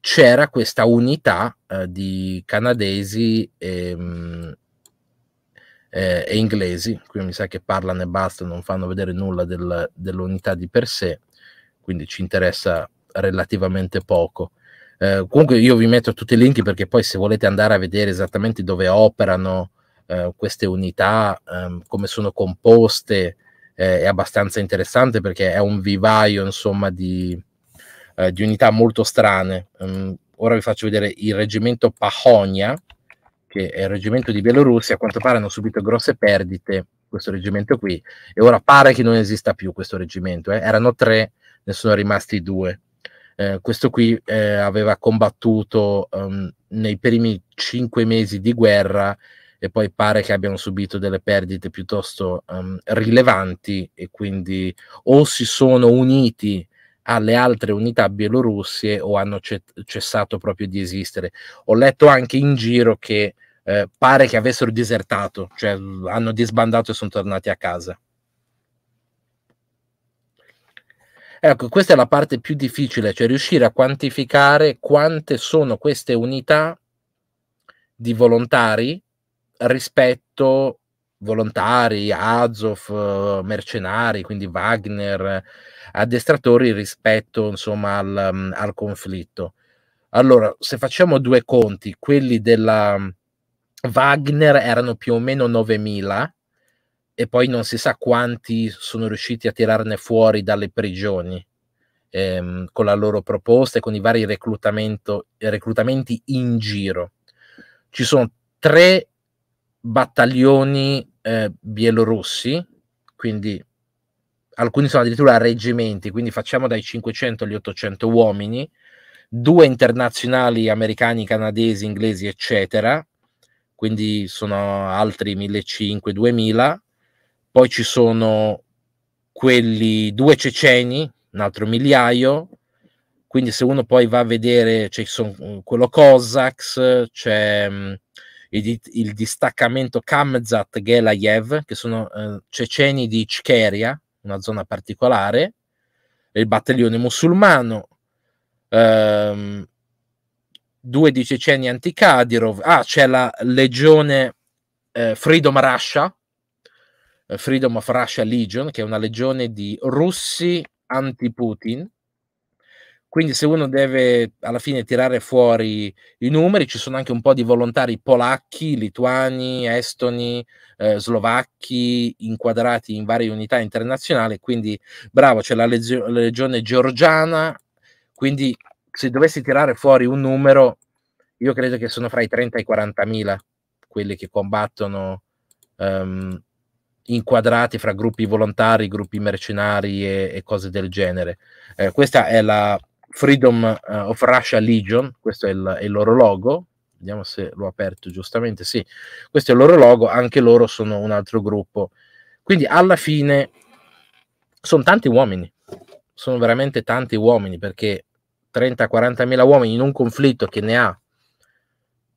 C'era questa unità di canadesi e inglesi. Qui mi sa che parlano e basta, non fanno vedere nulla dell'unità di per sé, quindi ci interessa relativamente poco. Comunque io vi metto tutti i link, perché poi se volete andare a vedere esattamente dove operano queste unità, come sono composte, è abbastanza interessante, perché è un vivaio, insomma, di unità molto strane. Ora vi faccio vedere il reggimento Pahonia, che è il reggimento di Bielorussia. A quanto pare hanno subito grosse perdite questo reggimento qui, e ora pare che non esista più questo reggimento. Erano 3, ne sono rimasti 2. Questo qui aveva combattuto nei primi 5 mesi di guerra, e poi pare che abbiano subito delle perdite piuttosto rilevanti, e quindi o si sono uniti alle altre unità bielorusse o hanno cessato proprio di esistere. Ho letto anche in giro che pare che avessero disertato, cioè hanno disbandato e sono tornati a casa. Ecco, questa è la parte più difficile, cioè riuscire a quantificare quante sono queste unità di volontari rispetto volontari, Azov, mercenari, quindi Wagner, addestratori, rispetto, insomma, al conflitto. Allora, se facciamo 2 conti, quelli della Wagner erano più o meno 9.000, e poi non si sa quanti sono riusciti a tirarne fuori dalle prigioni con la loro proposta e con i vari reclutamenti in giro. Ci sono 3 battaglioni bielorussi, quindi alcuni sono addirittura reggimenti, quindi facciamo dai 500 agli 800 uomini, 2 internazionali americani, canadesi, inglesi, eccetera, quindi sono altri 1.500-2.000. Poi ci sono 2 ceceni, un altro 1.000. Quindi se uno poi va a vedere, ci sono quello Cossacks, c'è il distaccamento Kamzat-Gelayev, che sono ceceni di Ichkeria, una zona particolare, il battaglione musulmano, 2 di ceceni anti-Kadyrov, c'è la legione Freedom of Russia Legion, che è una legione di russi anti-Putin. Quindi se uno deve alla fine tirare fuori i numeri, ci sono anche un po' di volontari polacchi, lituani, estoni, slovacchi, inquadrati in varie unità internazionali, quindi bravo, c'è la legione georgiana, quindi se dovessi tirare fuori un numero, io credo che sono fra i 30 e i 40.000 quelli che combattono inquadrati fra gruppi volontari, gruppi mercenari e cose del genere. Questa è la Freedom of Russia Legion, questo è il loro logo, vediamo se l'ho aperto giustamente, sì, questo è il loro logo, anche loro sono un altro gruppo, quindi alla fine sono tanti uomini, sono veramente tanti uomini, perché 30-40.000 uomini in un conflitto che ne ha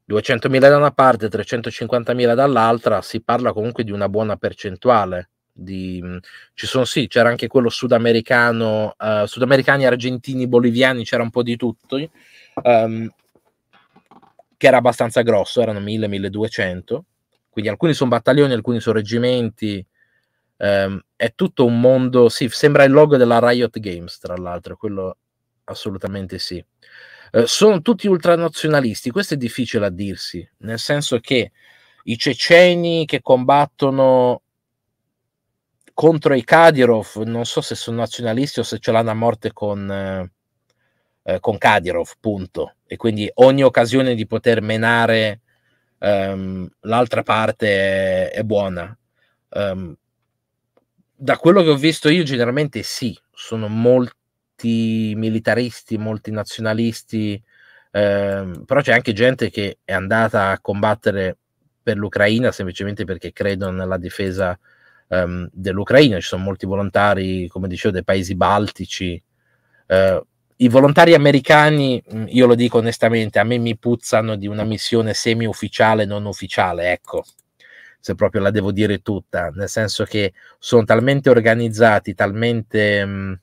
200.000 da una parte, 350.000 dall'altra, si parla comunque di una buona percentuale. Ci sono, sì, c'era anche quello sudamericano, sudamericani, argentini, boliviani, c'era un po' di tutto, che era abbastanza grosso, erano 1.000-1.200, quindi alcuni sono battaglioni, alcuni sono reggimenti, è tutto un mondo, sì, sembra il logo della Riot Games, tra l'altro, quello assolutamente sì. Sono tutti ultranazionalisti, questo è difficile a dirsi, nel senso che i ceceni che combattono contro i Kadyrov, non so se sono nazionalisti o se ce l'hanno a morte con Kadyrov, punto. E quindi ogni occasione di poter menare l'altra parte è buona. Da quello che ho visto io, generalmente sì, sono molto militaristi, molti nazionalisti, però c'è anche gente che è andata a combattere per l'Ucraina semplicemente perché credono nella difesa dell'Ucraina. Ci sono molti volontari, come dicevo, dei paesi baltici. I volontari americani, io lo dico onestamente, a me mi puzzano di una missione semi-ufficiale, non ufficiale, ecco, se proprio la devo dire tutta, nel senso che sono talmente organizzati, talmente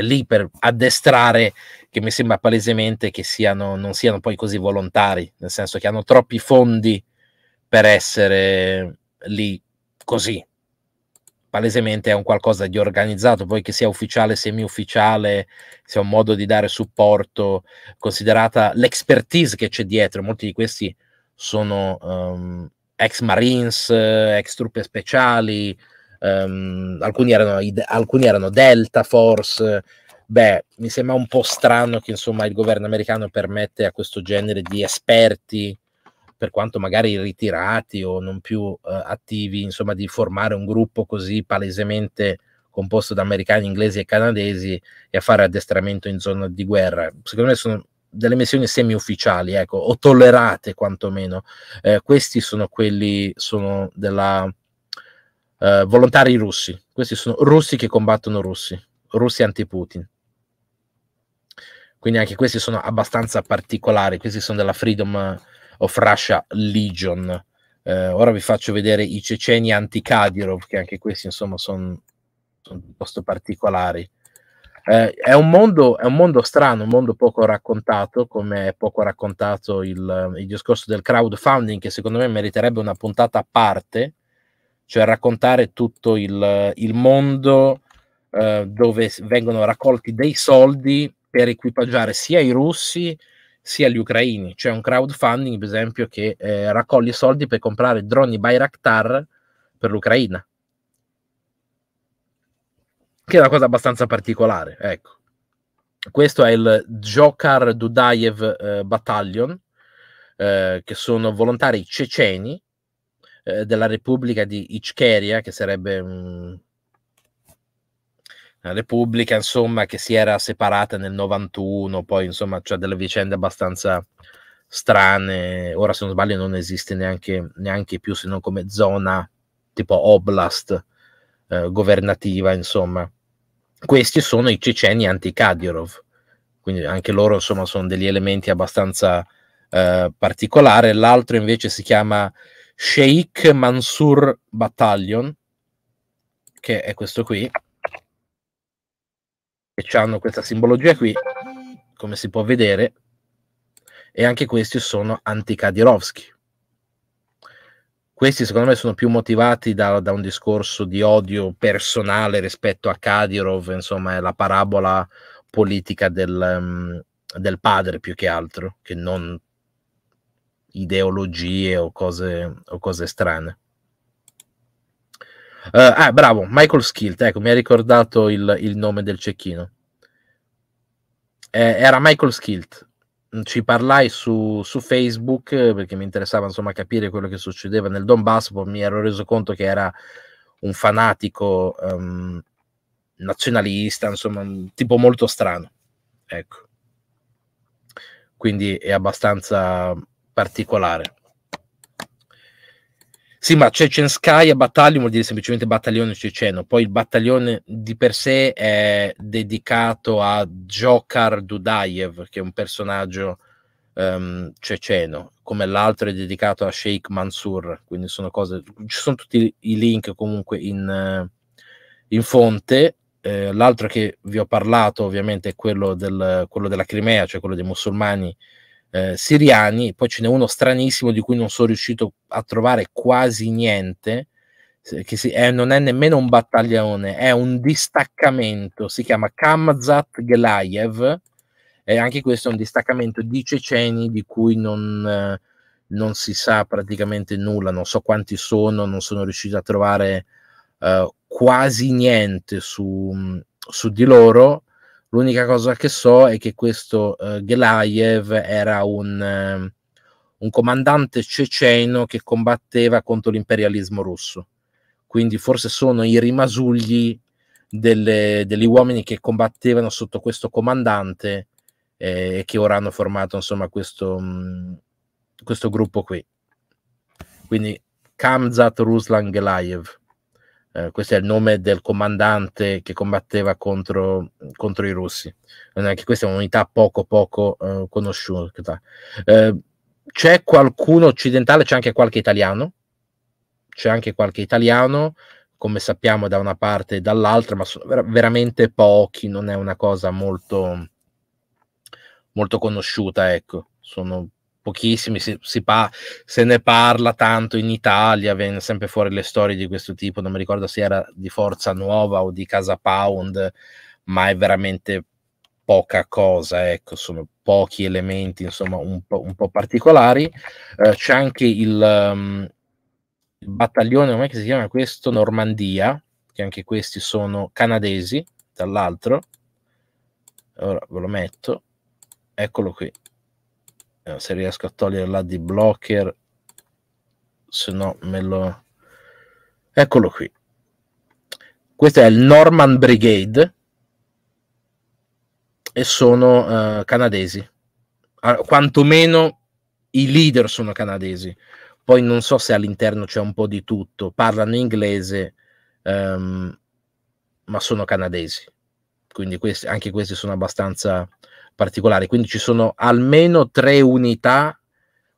lì per addestrare, che mi sembra palesemente che non siano poi così volontari, nel senso che hanno troppi fondi per essere lì così. Palesemente è un qualcosa di organizzato, poi che sia ufficiale, semi-ufficiale, sia un modo di dare supporto, considerata l'expertise che c'è dietro. Molti di questi sono ex Marines, ex truppe speciali, alcuni erano Delta Force. Beh, mi sembra un po' strano che insomma il governo americano permette a questo genere di esperti, per quanto magari ritirati o non più attivi, insomma, di formare un gruppo così palesemente composto da americani, inglesi e canadesi e a fare addestramento in zona di guerra. Secondo me sono delle missioni semi-ufficiali, ecco, o tollerate quantomeno. Questi sono quelli, sono della volontari russi, questi sono russi che combattono russi anti-Putin, quindi anche questi sono abbastanza particolari, questi sono della Freedom of Russia Legion. Ora vi faccio vedere i ceceni anti-Kadyrov, che anche questi insomma sono piuttosto particolari. È un mondo strano, un mondo poco raccontato, come è poco raccontato il discorso del crowdfunding, che secondo me meriterebbe una puntata a parte, cioè raccontare tutto il mondo dove vengono raccolti dei soldi per equipaggiare sia i russi sia gli ucraini. C'è un crowdfunding, per esempio, che raccoglie soldi per comprare droni Bayraktar per l'Ucraina, che è una cosa abbastanza particolare, ecco. Questo è il Djokhar Dudayev Battalion, che sono volontari ceceni della Repubblica di Ichkeria, che sarebbe una repubblica, insomma, che si era separata nel 91, poi insomma c'è delle vicende abbastanza strane. Ora, se non sbaglio, non esiste neanche più, se non come zona tipo oblast governativa, insomma. Questi sono i ceceni anti-Kadyrov, quindi anche loro insomma sono degli elementi abbastanza particolari. L'altro invece si chiama Sheikh Mansur Battalion, che è questo qui, che hanno questa simbologia qui, come si può vedere, e anche questi sono anti-Kadyrovski. Questi secondo me sono più motivati da un discorso di odio personale rispetto a Kadyrov, insomma è la parabola politica del padre più che altro, che non ideologie o cose strane. Bravo, Mikael Skillt, ecco, mi ha ricordato il nome del cecchino. Era Mikael Skillt, ci parlai su Facebook perché mi interessava, insomma, capire quello che succedeva nel Donbass, poi mi ero reso conto che era un fanatico nazionalista, insomma, un tipo molto strano, ecco, quindi è abbastanza particolare. Sì, ma Cecenskaya Battalion vuol dire semplicemente battaglione ceceno, poi il battaglione di per sé è dedicato a Djokhar Dudayev, che è un personaggio ceceno, come l'altro è dedicato a Sheikh Mansur, quindi sono cose, ci sono tutti i link comunque in fonte. L'altro che vi ho parlato ovviamente è quello della Crimea, cioè quello dei musulmani siriani. Poi ce n'è uno stranissimo di cui non sono riuscito a trovare quasi niente, che non è nemmeno un battaglione, è un distaccamento, si chiama Kamzat Gelayev, e anche questo è un distaccamento di ceceni di cui non si sa praticamente nulla, non so quanti sono, non sono riuscito a trovare quasi niente su di loro. L'unica cosa che so è che questo Gelayev era un comandante ceceno che combatteva contro l'imperialismo russo, quindi forse sono i rimasugli degli uomini che combattevano sotto questo comandante e che ora hanno formato, insomma, questo gruppo qui. Quindi Kamzat Ruslan Gelayev. Questo è il nome del comandante che combatteva contro i russi. Anche questa è un'unità poco conosciuta. C'è qualcuno occidentale, c'è anche qualche italiano, come sappiamo, da una parte e dall'altra, ma sono veramente pochi, non è una cosa molto conosciuta, ecco, sono pochissimi, se ne parla tanto in Italia, vengono sempre fuori le storie di questo tipo, non mi ricordo se era di Forza Nuova o di Casa Pound, ma è veramente poca cosa, ecco, sono pochi elementi, insomma, un po' particolari. C'è anche il battaglione, come si chiama questo, Normandia, che anche questi sono canadesi, dall'altro, ora ve lo metto, eccolo qui. Se riesco a togliere la di blocker, se no me lo... Eccolo qui. Questo è il Norman Brigade e sono canadesi. Quantomeno i leader sono canadesi. Poi non so se all'interno c'è un po' di tutto. Parlano inglese, ma sono canadesi. Quindi anche questi sono abbastanza... particolari, quindi ci sono almeno 3 unità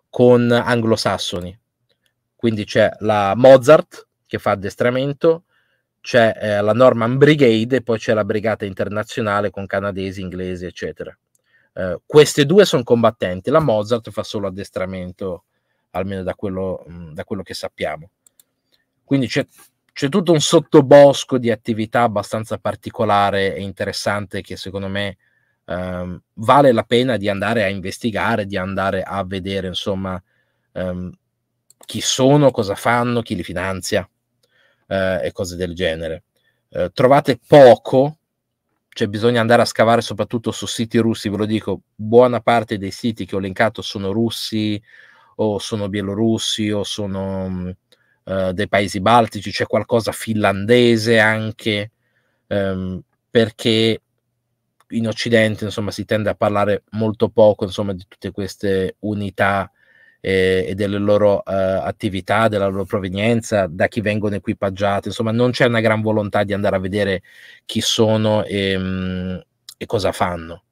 con anglosassoni, quindi c'è la Mozart che fa addestramento, c'è la Norman Brigade e poi c'è la brigata internazionale con canadesi, inglesi, eccetera. Queste due sono combattenti, la Mozart fa solo addestramento, almeno da quello che sappiamo. Quindi c'è tutto un sottobosco di attività abbastanza particolare e interessante che secondo me vale la pena di andare a investigare, di andare a vedere, insomma, chi sono, cosa fanno, chi li finanzia e cose del genere. Trovate poco, cioè bisogna andare a scavare soprattutto su siti russi, ve lo dico, buona parte dei siti che ho elencato sono russi o sono bielorussi o sono dei paesi baltici, c'è qualcosa finlandese anche, perché in Occidente, insomma, si tende a parlare molto poco, insomma, di tutte queste unità e delle loro attività, della loro provenienza, da chi vengono equipaggiate, insomma non c'è una gran volontà di andare a vedere chi sono e cosa fanno.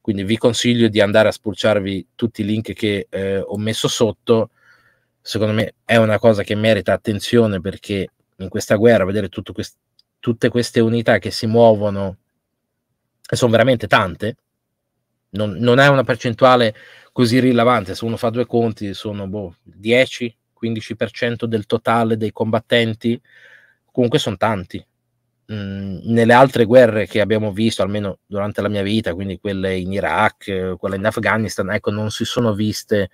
Quindi vi consiglio di andare a spulciarvi tutti i link che ho messo sotto. Secondo me è una cosa che merita attenzione, perché in questa guerra vedere tutte queste unità che si muovono, e sono veramente tante, non è una percentuale così rilevante, se uno fa 2 conti sono 10-15% del totale dei combattenti, comunque sono tanti, nelle altre guerre che abbiamo visto, almeno durante la mia vita, quindi quelle in Iraq, quelle in Afghanistan, ecco, non si sono viste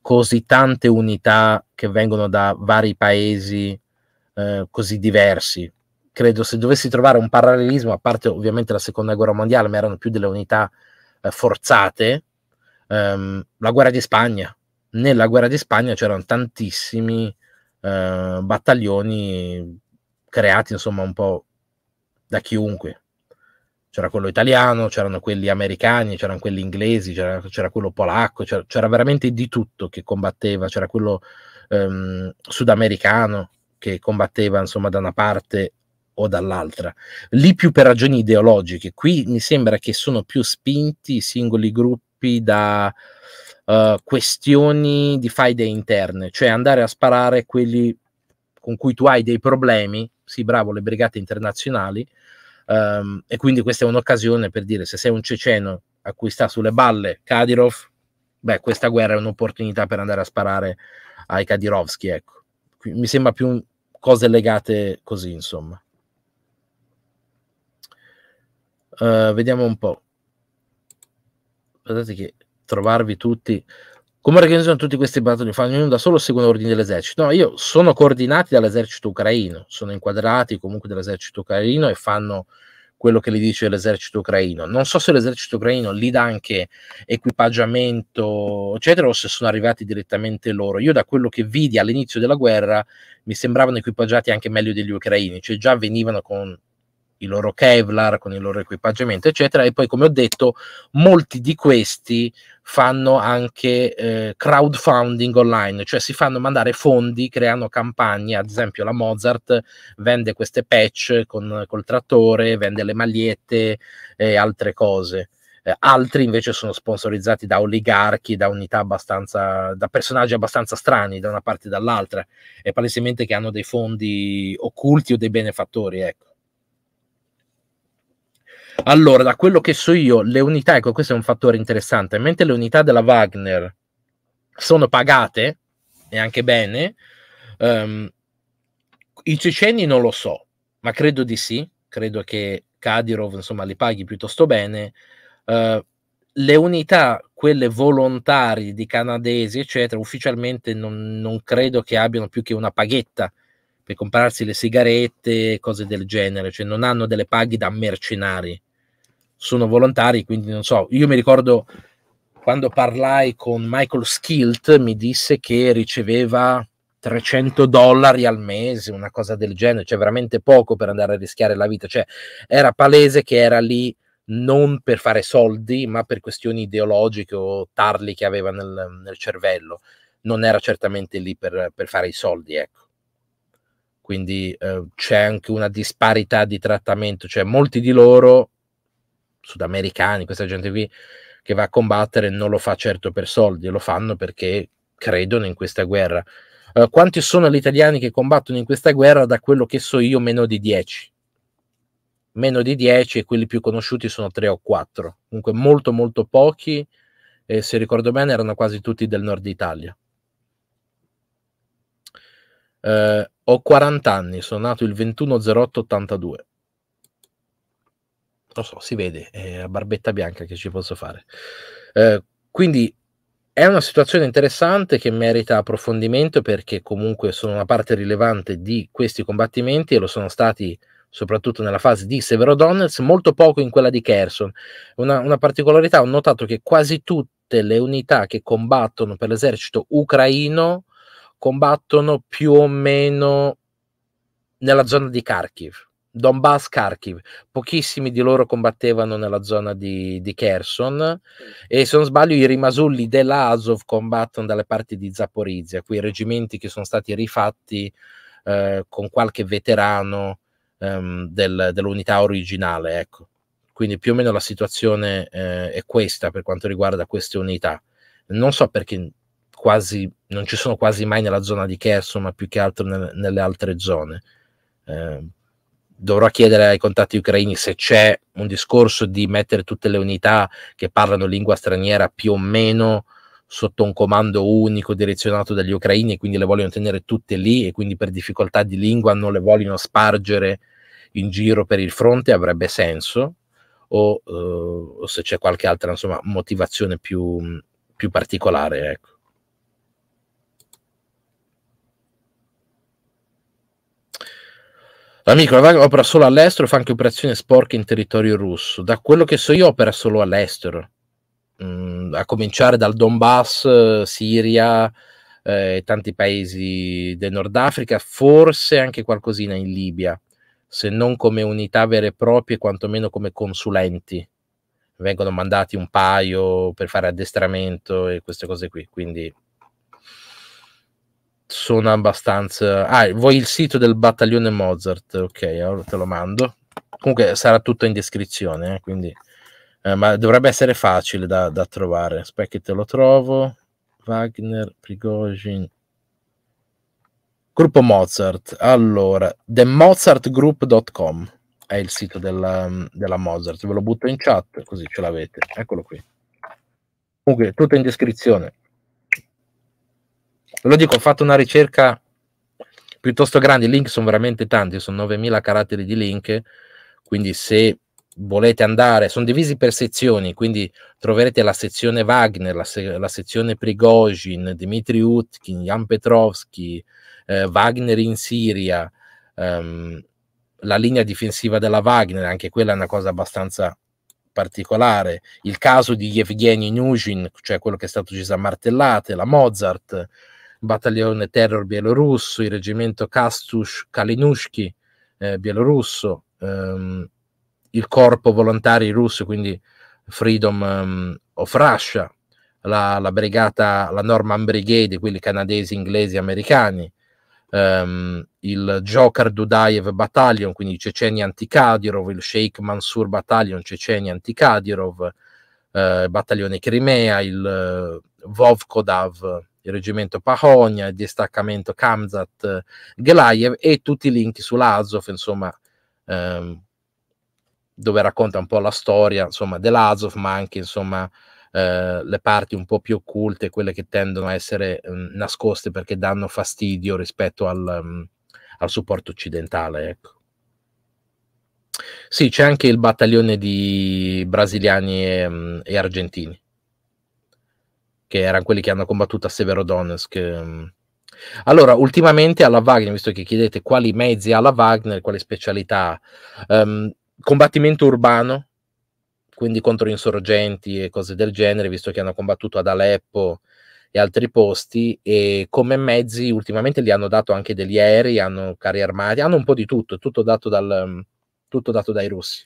così tante unità che vengono da vari paesi così diversi. Credo, se dovessi trovare un parallelismo, a parte ovviamente la seconda guerra mondiale, ma erano più delle unità forzate, la guerra di Spagna. Nella guerra di Spagna c'erano tantissimi battaglioni creati, insomma, un po' da chiunque. C'era quello italiano, c'erano quelli americani, c'erano quelli inglesi, c'era quello polacco, c'era veramente di tutto che combatteva, c'era quello sudamericano che combatteva, insomma, da una parte o dall'altra. Lì più per ragioni ideologiche, qui mi sembra che sono più spinti i singoli gruppi da questioni di faide interne, cioè andare a sparare quelli con cui tu hai dei problemi, sì, bravo, le brigate internazionali, e quindi questa è un'occasione per dire: se sei un ceceno a cui sta sulle balle Kadyrov, beh, questa guerra è un'opportunità per andare a sparare ai Kadyrovski, ecco. Mi sembra più cose legate così, insomma. Vediamo un po'. Guardate che trovarvi tutti. Come organizzano tutti questi battaglioni? Fanno ognuno da solo, seguono ordini dell'esercito? No, io sono coordinati dall'esercito ucraino, sono inquadrati comunque dall'esercito ucraino e fanno quello che gli dice l'esercito ucraino. Non so se l'esercito ucraino gli dà anche equipaggiamento, eccetera, o se sono arrivati direttamente loro. Io, da quello che vidi all'inizio della guerra, mi sembravano equipaggiati anche meglio degli ucraini, cioè già venivano con i loro Kevlar, con il loro equipaggiamento, eccetera. E poi, come ho detto, molti di questi fanno anche crowdfunding online, cioè si fanno mandare fondi, creano campagne. Ad esempio la Mozart vende queste patch col trattore, vende le magliette e altre cose. Altri invece sono sponsorizzati da oligarchi, da unità abbastanza, da personaggi abbastanza strani da una parte e dall'altra, e palesemente che hanno dei fondi occulti o dei benefattori, ecco. Allora, da quello che so io, le unità, ecco, questo è un fattore interessante, mentre le unità della Wagner sono pagate, e anche bene, i ceceni non lo so, ma credo di sì, credo che Kadyrov, insomma, li paghi piuttosto bene. Le unità, quelle volontari di canadesi, eccetera, ufficialmente non credo che abbiano più che una paghetta per comprarsi le sigarette, cose del genere, cioè non hanno delle paghe da mercenari. Sono volontari, quindi non so. Io mi ricordo quando parlai con Mikael Skillt, mi disse che riceveva $300 al mese, una cosa del genere, cioè veramente poco per andare a rischiare la vita. Cioè era palese che era lì non per fare soldi, ma per questioni ideologiche o tarli che aveva nel cervello. Non era certamente lì per fare i soldi, ecco. Quindi c'è anche una disparità di trattamento, cioè molti di loro, sudamericani, questa gente qui che va a combattere, non lo fa certo per soldi, lo fanno perché credono in questa guerra. Quanti sono gli italiani che combattono in questa guerra? Da quello che so io, meno di 10. Meno di 10, e quelli più conosciuti sono 3 o 4. Comunque molto molto pochi, e se ricordo bene erano quasi tutti del nord Italia. Ho 40 anni, sono nato il 21/08/82. Lo so, si vede, è la barbetta bianca, che ci posso fare. Quindi è una situazione interessante che merita approfondimento, perché comunque sono una parte rilevante di questi combattimenti e lo sono stati soprattutto nella fase di Severodonetsk, molto poco in quella di Kherson. Una particolarità: ho notato che quasi tutte le unità che combattono per l'esercito ucraino combattono più o meno nella zona di Kharkiv, Donbass, Kharkiv. Pochissimi di loro combattevano nella zona di Kherson, e se non sbaglio i rimasulli dell'Azov combattono dalle parti di Zaporizia, quei reggimenti che sono stati rifatti con qualche veterano dell'unità originale, ecco. Quindi più o meno la situazione è questa per quanto riguarda queste unità. Non so perché quasi non ci sono quasi mai nella zona di Kherson, ma più che altro nelle altre zone. Dovrò chiedere ai contatti ucraini se c'è un discorso di mettere tutte le unità che parlano lingua straniera più o meno sotto un comando unico direzionato dagli ucraini, e quindi le vogliono tenere tutte lì, e quindi per difficoltà di lingua non le vogliono spargere in giro per il fronte avrebbe senso, o se c'è qualche altra, insomma, motivazione più particolare, ecco. L'amico opera solo all'estero, fa anche operazioni sporche in territorio russo. Da quello che so io opera solo all'estero, a cominciare dal Donbass, Siria, tanti paesi del Nord Africa, forse anche qualcosina in Libia, se non come unità vere e proprie, quantomeno come consulenti. Vengono mandati un paio per fare addestramento e queste cose qui, quindi... sono abbastanza... Ah, vuoi il sito del battaglione Mozart? Ok, allora te lo mando. Comunque sarà tutto in descrizione, quindi... ma dovrebbe essere facile da trovare. Aspetta che te lo trovo. Wagner, Prigozhin... Gruppo Mozart. Allora, themozartgroup.com è il sito della Mozart. Ve lo butto in chat, così ce l'avete. Eccolo qui. Comunque, tutto in descrizione. Ve lo dico, ho fatto una ricerca piuttosto grande, i link sono veramente tanti, sono 9.000 caratteri di link, quindi se volete andare, sono divisi per sezioni, quindi troverete la sezione Wagner, la sezione Prigozhin, Dmitry Utkin, Jan Petrovsky, Wagner in Siria, la linea difensiva della Wagner, anche quella è una cosa abbastanza particolare, il caso di Yevgeny Nuzhin, cioè quello che è stato ucciso a martellate, la Mozart, battaglione terror bielorusso, il reggimento Kastush Kalinushki bielorusso, il corpo volontari russo, quindi Freedom of Russia, la brigata, la Norman Brigade, quelli canadesi, inglesi, americani, il Joker Dudaev Battalion, quindi Cecenia anti-Kadyrov, il Sheikh Mansur Battalion, Cecenia anti-Kadyrov, battaglione Crimea, il Vovkodav, il reggimento Pahonia, il distaccamento Kamzat Gelaev, e tutti i link sulla Azov, insomma, dove racconta un po' la storia, insomma, dell'Azov, ma anche, insomma, le parti un po' più occulte, quelle che tendono a essere nascoste perché danno fastidio rispetto al supporto occidentale, ecco. Sì, c'è anche il battaglione di brasiliani e argentini, che erano quelli che hanno combattuto a Severodonetsk. Allora, ultimamente alla Wagner, visto che chiedete quali mezzi ha la Wagner, quali specialità, combattimento urbano, quindi contro insorgenti e cose del genere, visto che hanno combattuto ad Aleppo e altri posti, e come mezzi ultimamente gli hanno dato anche degli aerei, hanno carri armati, hanno un po' di tutto, tutto dato dai russi.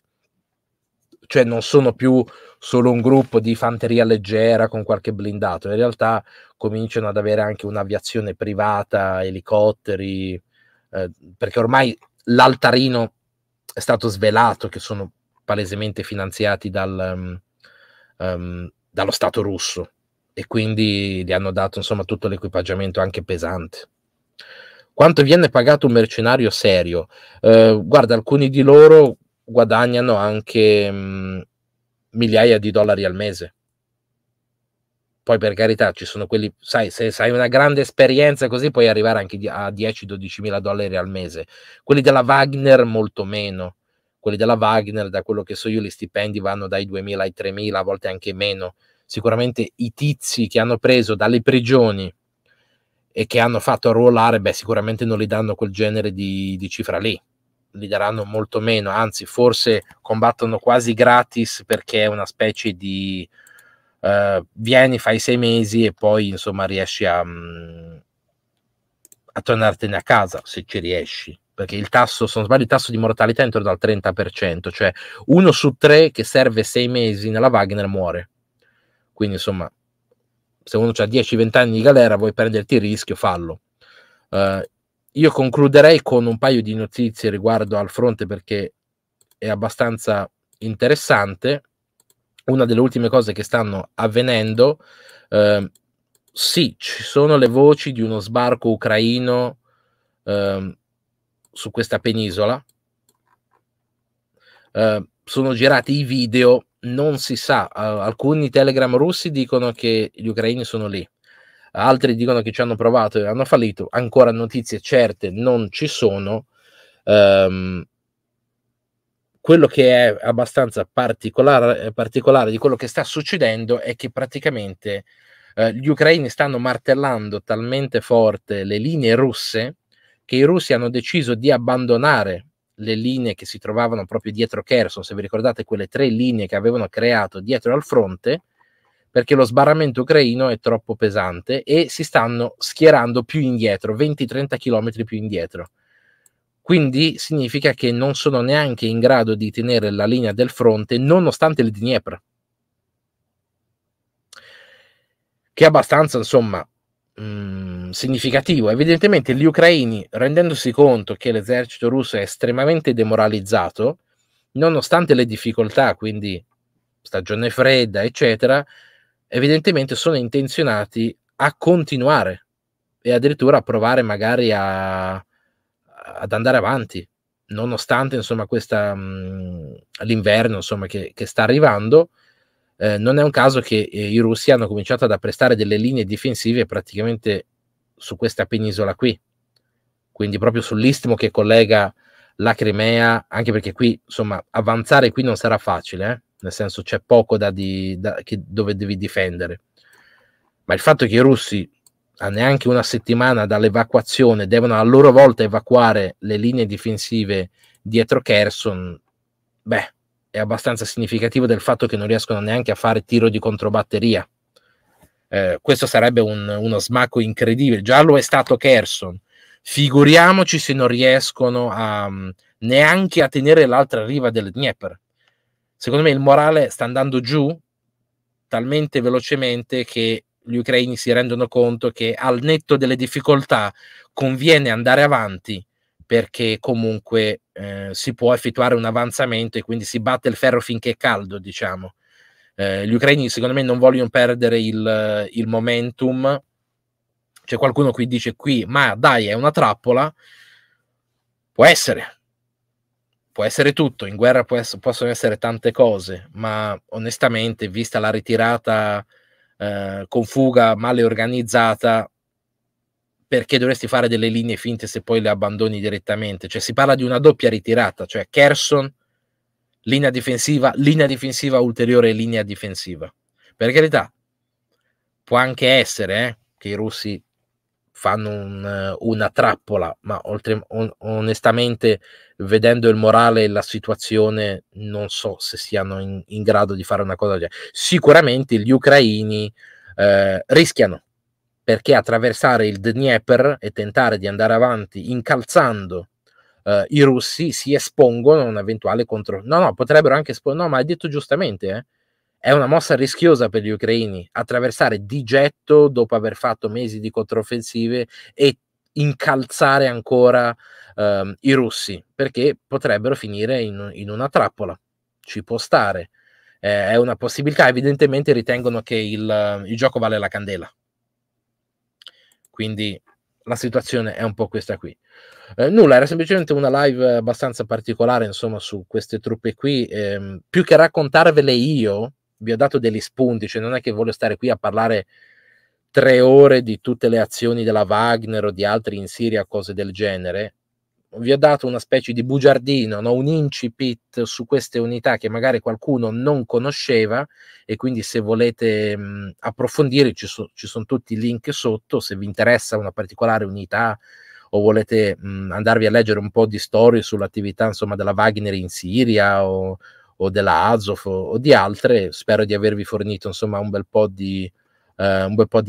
Cioè non sono più solo un gruppo di fanteria leggera con qualche blindato, in realtà cominciano ad avere anche un'aviazione privata, elicotteri, perché ormai l'altarino è stato svelato, che sono palesemente finanziati dallo Stato russo, e quindi gli hanno dato, insomma, tutto l'equipaggiamento anche pesante. Quanto viene pagato un mercenario serio? Guarda, alcuni di loro guadagnano anche migliaia di dollari al mese. Poi, per carità, ci sono quelli, sai, se hai una grande esperienza così puoi arrivare anche a 10-12.000 dollari al mese. Quelli della Wagner molto meno. Quelli della Wagner, da quello che so io, gli stipendi vanno dai 2.000 ai 3.000, a volte anche meno. Sicuramente i tizi che hanno preso dalle prigioni e che hanno fatto arruolare, beh, sicuramente non li danno quel genere di cifra lì. Li daranno molto meno, anzi, forse combattono quasi gratis, perché è una specie di vieni, fai 6 mesi e poi, insomma, riesci a tornartene a casa, se ci riesci. Perché il tasso, se non sbaglio, il tasso di mortalità è intorno al 30%, cioè 1 su 3 che serve 6 mesi nella Wagner muore. Quindi, insomma, se uno ha 10-20 anni di galera, vuoi prenderti il rischio, fallo. Io concluderei con un paio di notizie riguardo al fronte, perché è abbastanza interessante. Una delle ultime cose che stanno avvenendo, sì, ci sono le voci di uno sbarco ucraino su questa penisola, sono girati i video, non si sa, alcuni telegram russi dicono che gli ucraini sono lì, altri dicono che ci hanno provato e hanno fallito, ancora notizie certe non ci sono, Quello che è abbastanza particolare di quello che sta succedendo è che praticamente gli ucraini stanno martellando talmente forte le linee russe che i russi hanno deciso di abbandonare le linee che si trovavano proprio dietro Kherson, se vi ricordate quelle 3 linee che avevano creato dietro al fronte, perché lo sbarramento ucraino è troppo pesante e si stanno schierando più indietro, 20-30 km più indietro. Quindi significa che non sono neanche in grado di tenere la linea del fronte, nonostante il Dnieper, che è abbastanza, insomma, significativo. Evidentemente gli ucraini, rendendosi conto che l'esercito russo è estremamente demoralizzato, nonostante le difficoltà, quindi stagione fredda, eccetera, evidentemente sono intenzionati a continuare e addirittura a provare magari ad andare avanti, nonostante insomma questa l'inverno insomma che sta arrivando. Non è un caso che i russi hanno cominciato ad apprestare delle linee difensive praticamente su questa penisola qui, quindi proprio sull'istmo che collega la Crimea, anche perché qui insomma avanzare qui non sarà facile, nel senso c'è poco dove devi difendere, ma il fatto che i russi a neanche una settimana dall'evacuazione devono a loro volta evacuare le linee difensive dietro Kherson, beh, è abbastanza significativo del fatto che non riescono neanche a fare tiro di controbatteria. Questo sarebbe uno smacco incredibile, già lo è stato Kherson, figuriamoci se non riescono neanche a tenere l'altra riva del Dnieper. Secondo me il morale sta andando giù talmente velocemente che gli ucraini si rendono conto che al netto delle difficoltà conviene andare avanti, perché comunque si può effettuare un avanzamento e quindi si batte il ferro finché è caldo, diciamo. Gli ucraini secondo me non vogliono perdere il momentum. C'è qualcuno qui dice qui, ma dai, è una trappola. Può essere tutto, in guerra possono essere tante cose, ma onestamente vista la ritirata con fuga male organizzata, perché dovresti fare delle linee finte se poi le abbandoni direttamente? Cioè si parla di una doppia ritirata, cioè Kherson, linea difensiva ulteriore, linea difensiva. Per carità, può anche essere che i russi fanno una trappola, ma onestamente vedendo il morale e la situazione non so se siano in grado di fare una cosa del genere. Sicuramente gli ucraini rischiano, perché attraversare il Dnieper e tentare di andare avanti incalzando i russi si espongono a un eventuale controllo. No, potrebbero anche esporre, no, ma hai detto giustamente, È una mossa rischiosa per gli ucraini, attraversare di getto dopo aver fatto mesi di controffensive e incalzare ancora i russi, perché potrebbero finire in una trappola. Ci può stare, è una possibilità. Evidentemente ritengono che il gioco vale la candela, quindi la situazione è un po' questa qui. Nulla, era semplicemente una live abbastanza particolare insomma su queste truppe qui, più che raccontarvele io vi ho dato degli spunti, cioè non è che voglio stare qui a parlare 3 ore di tutte le azioni della Wagner o di altri in Siria, cose del genere. Vi ho dato una specie di bugiardino, un incipit su queste unità che magari qualcuno non conosceva, e quindi se volete approfondire ci sono tutti i link sotto, se vi interessa una particolare unità o volete andarvi a leggere un po' di storie sull'attività insomma della Wagner in Siria o della Azov o di altre. Spero di avervi fornito insomma un bel po' di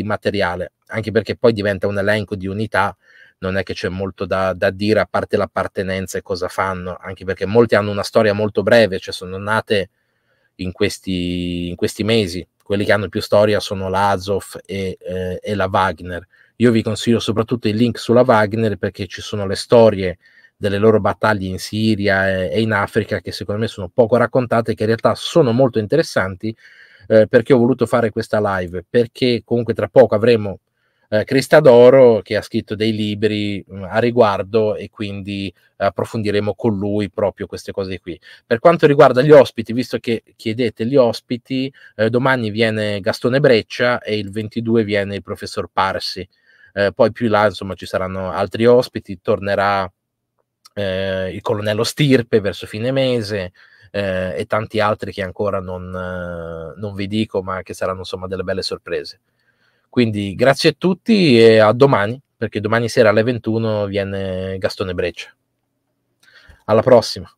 materiale, anche perché poi diventa un elenco di unità, non è che c'è molto da dire a parte l'appartenenza e cosa fanno, anche perché molti hanno una storia molto breve, cioè sono nate in questi mesi. Quelli che hanno più storia sono l'Azov e la Wagner. Io vi consiglio soprattutto i link sulla Wagner, perché ci sono le storie delle loro battaglie in Siria e in Africa che secondo me sono poco raccontate, che in realtà sono molto interessanti. Perché ho voluto fare questa live, perché comunque tra poco avremo Cristadoro, che ha scritto dei libri a riguardo, e quindi approfondiremo con lui proprio queste cose qui. Per quanto riguarda gli ospiti, visto che chiedete gli ospiti, domani viene Gastone Breccia e il 22 viene il professor Parsi, poi più là insomma ci saranno altri ospiti, tornerà il colonnello Stirpe verso fine mese, e tanti altri che ancora non vi dico, ma che saranno insomma delle belle sorprese. Quindi grazie a tutti e a domani, perché domani sera alle 21 viene Gastone Breccia. Alla prossima!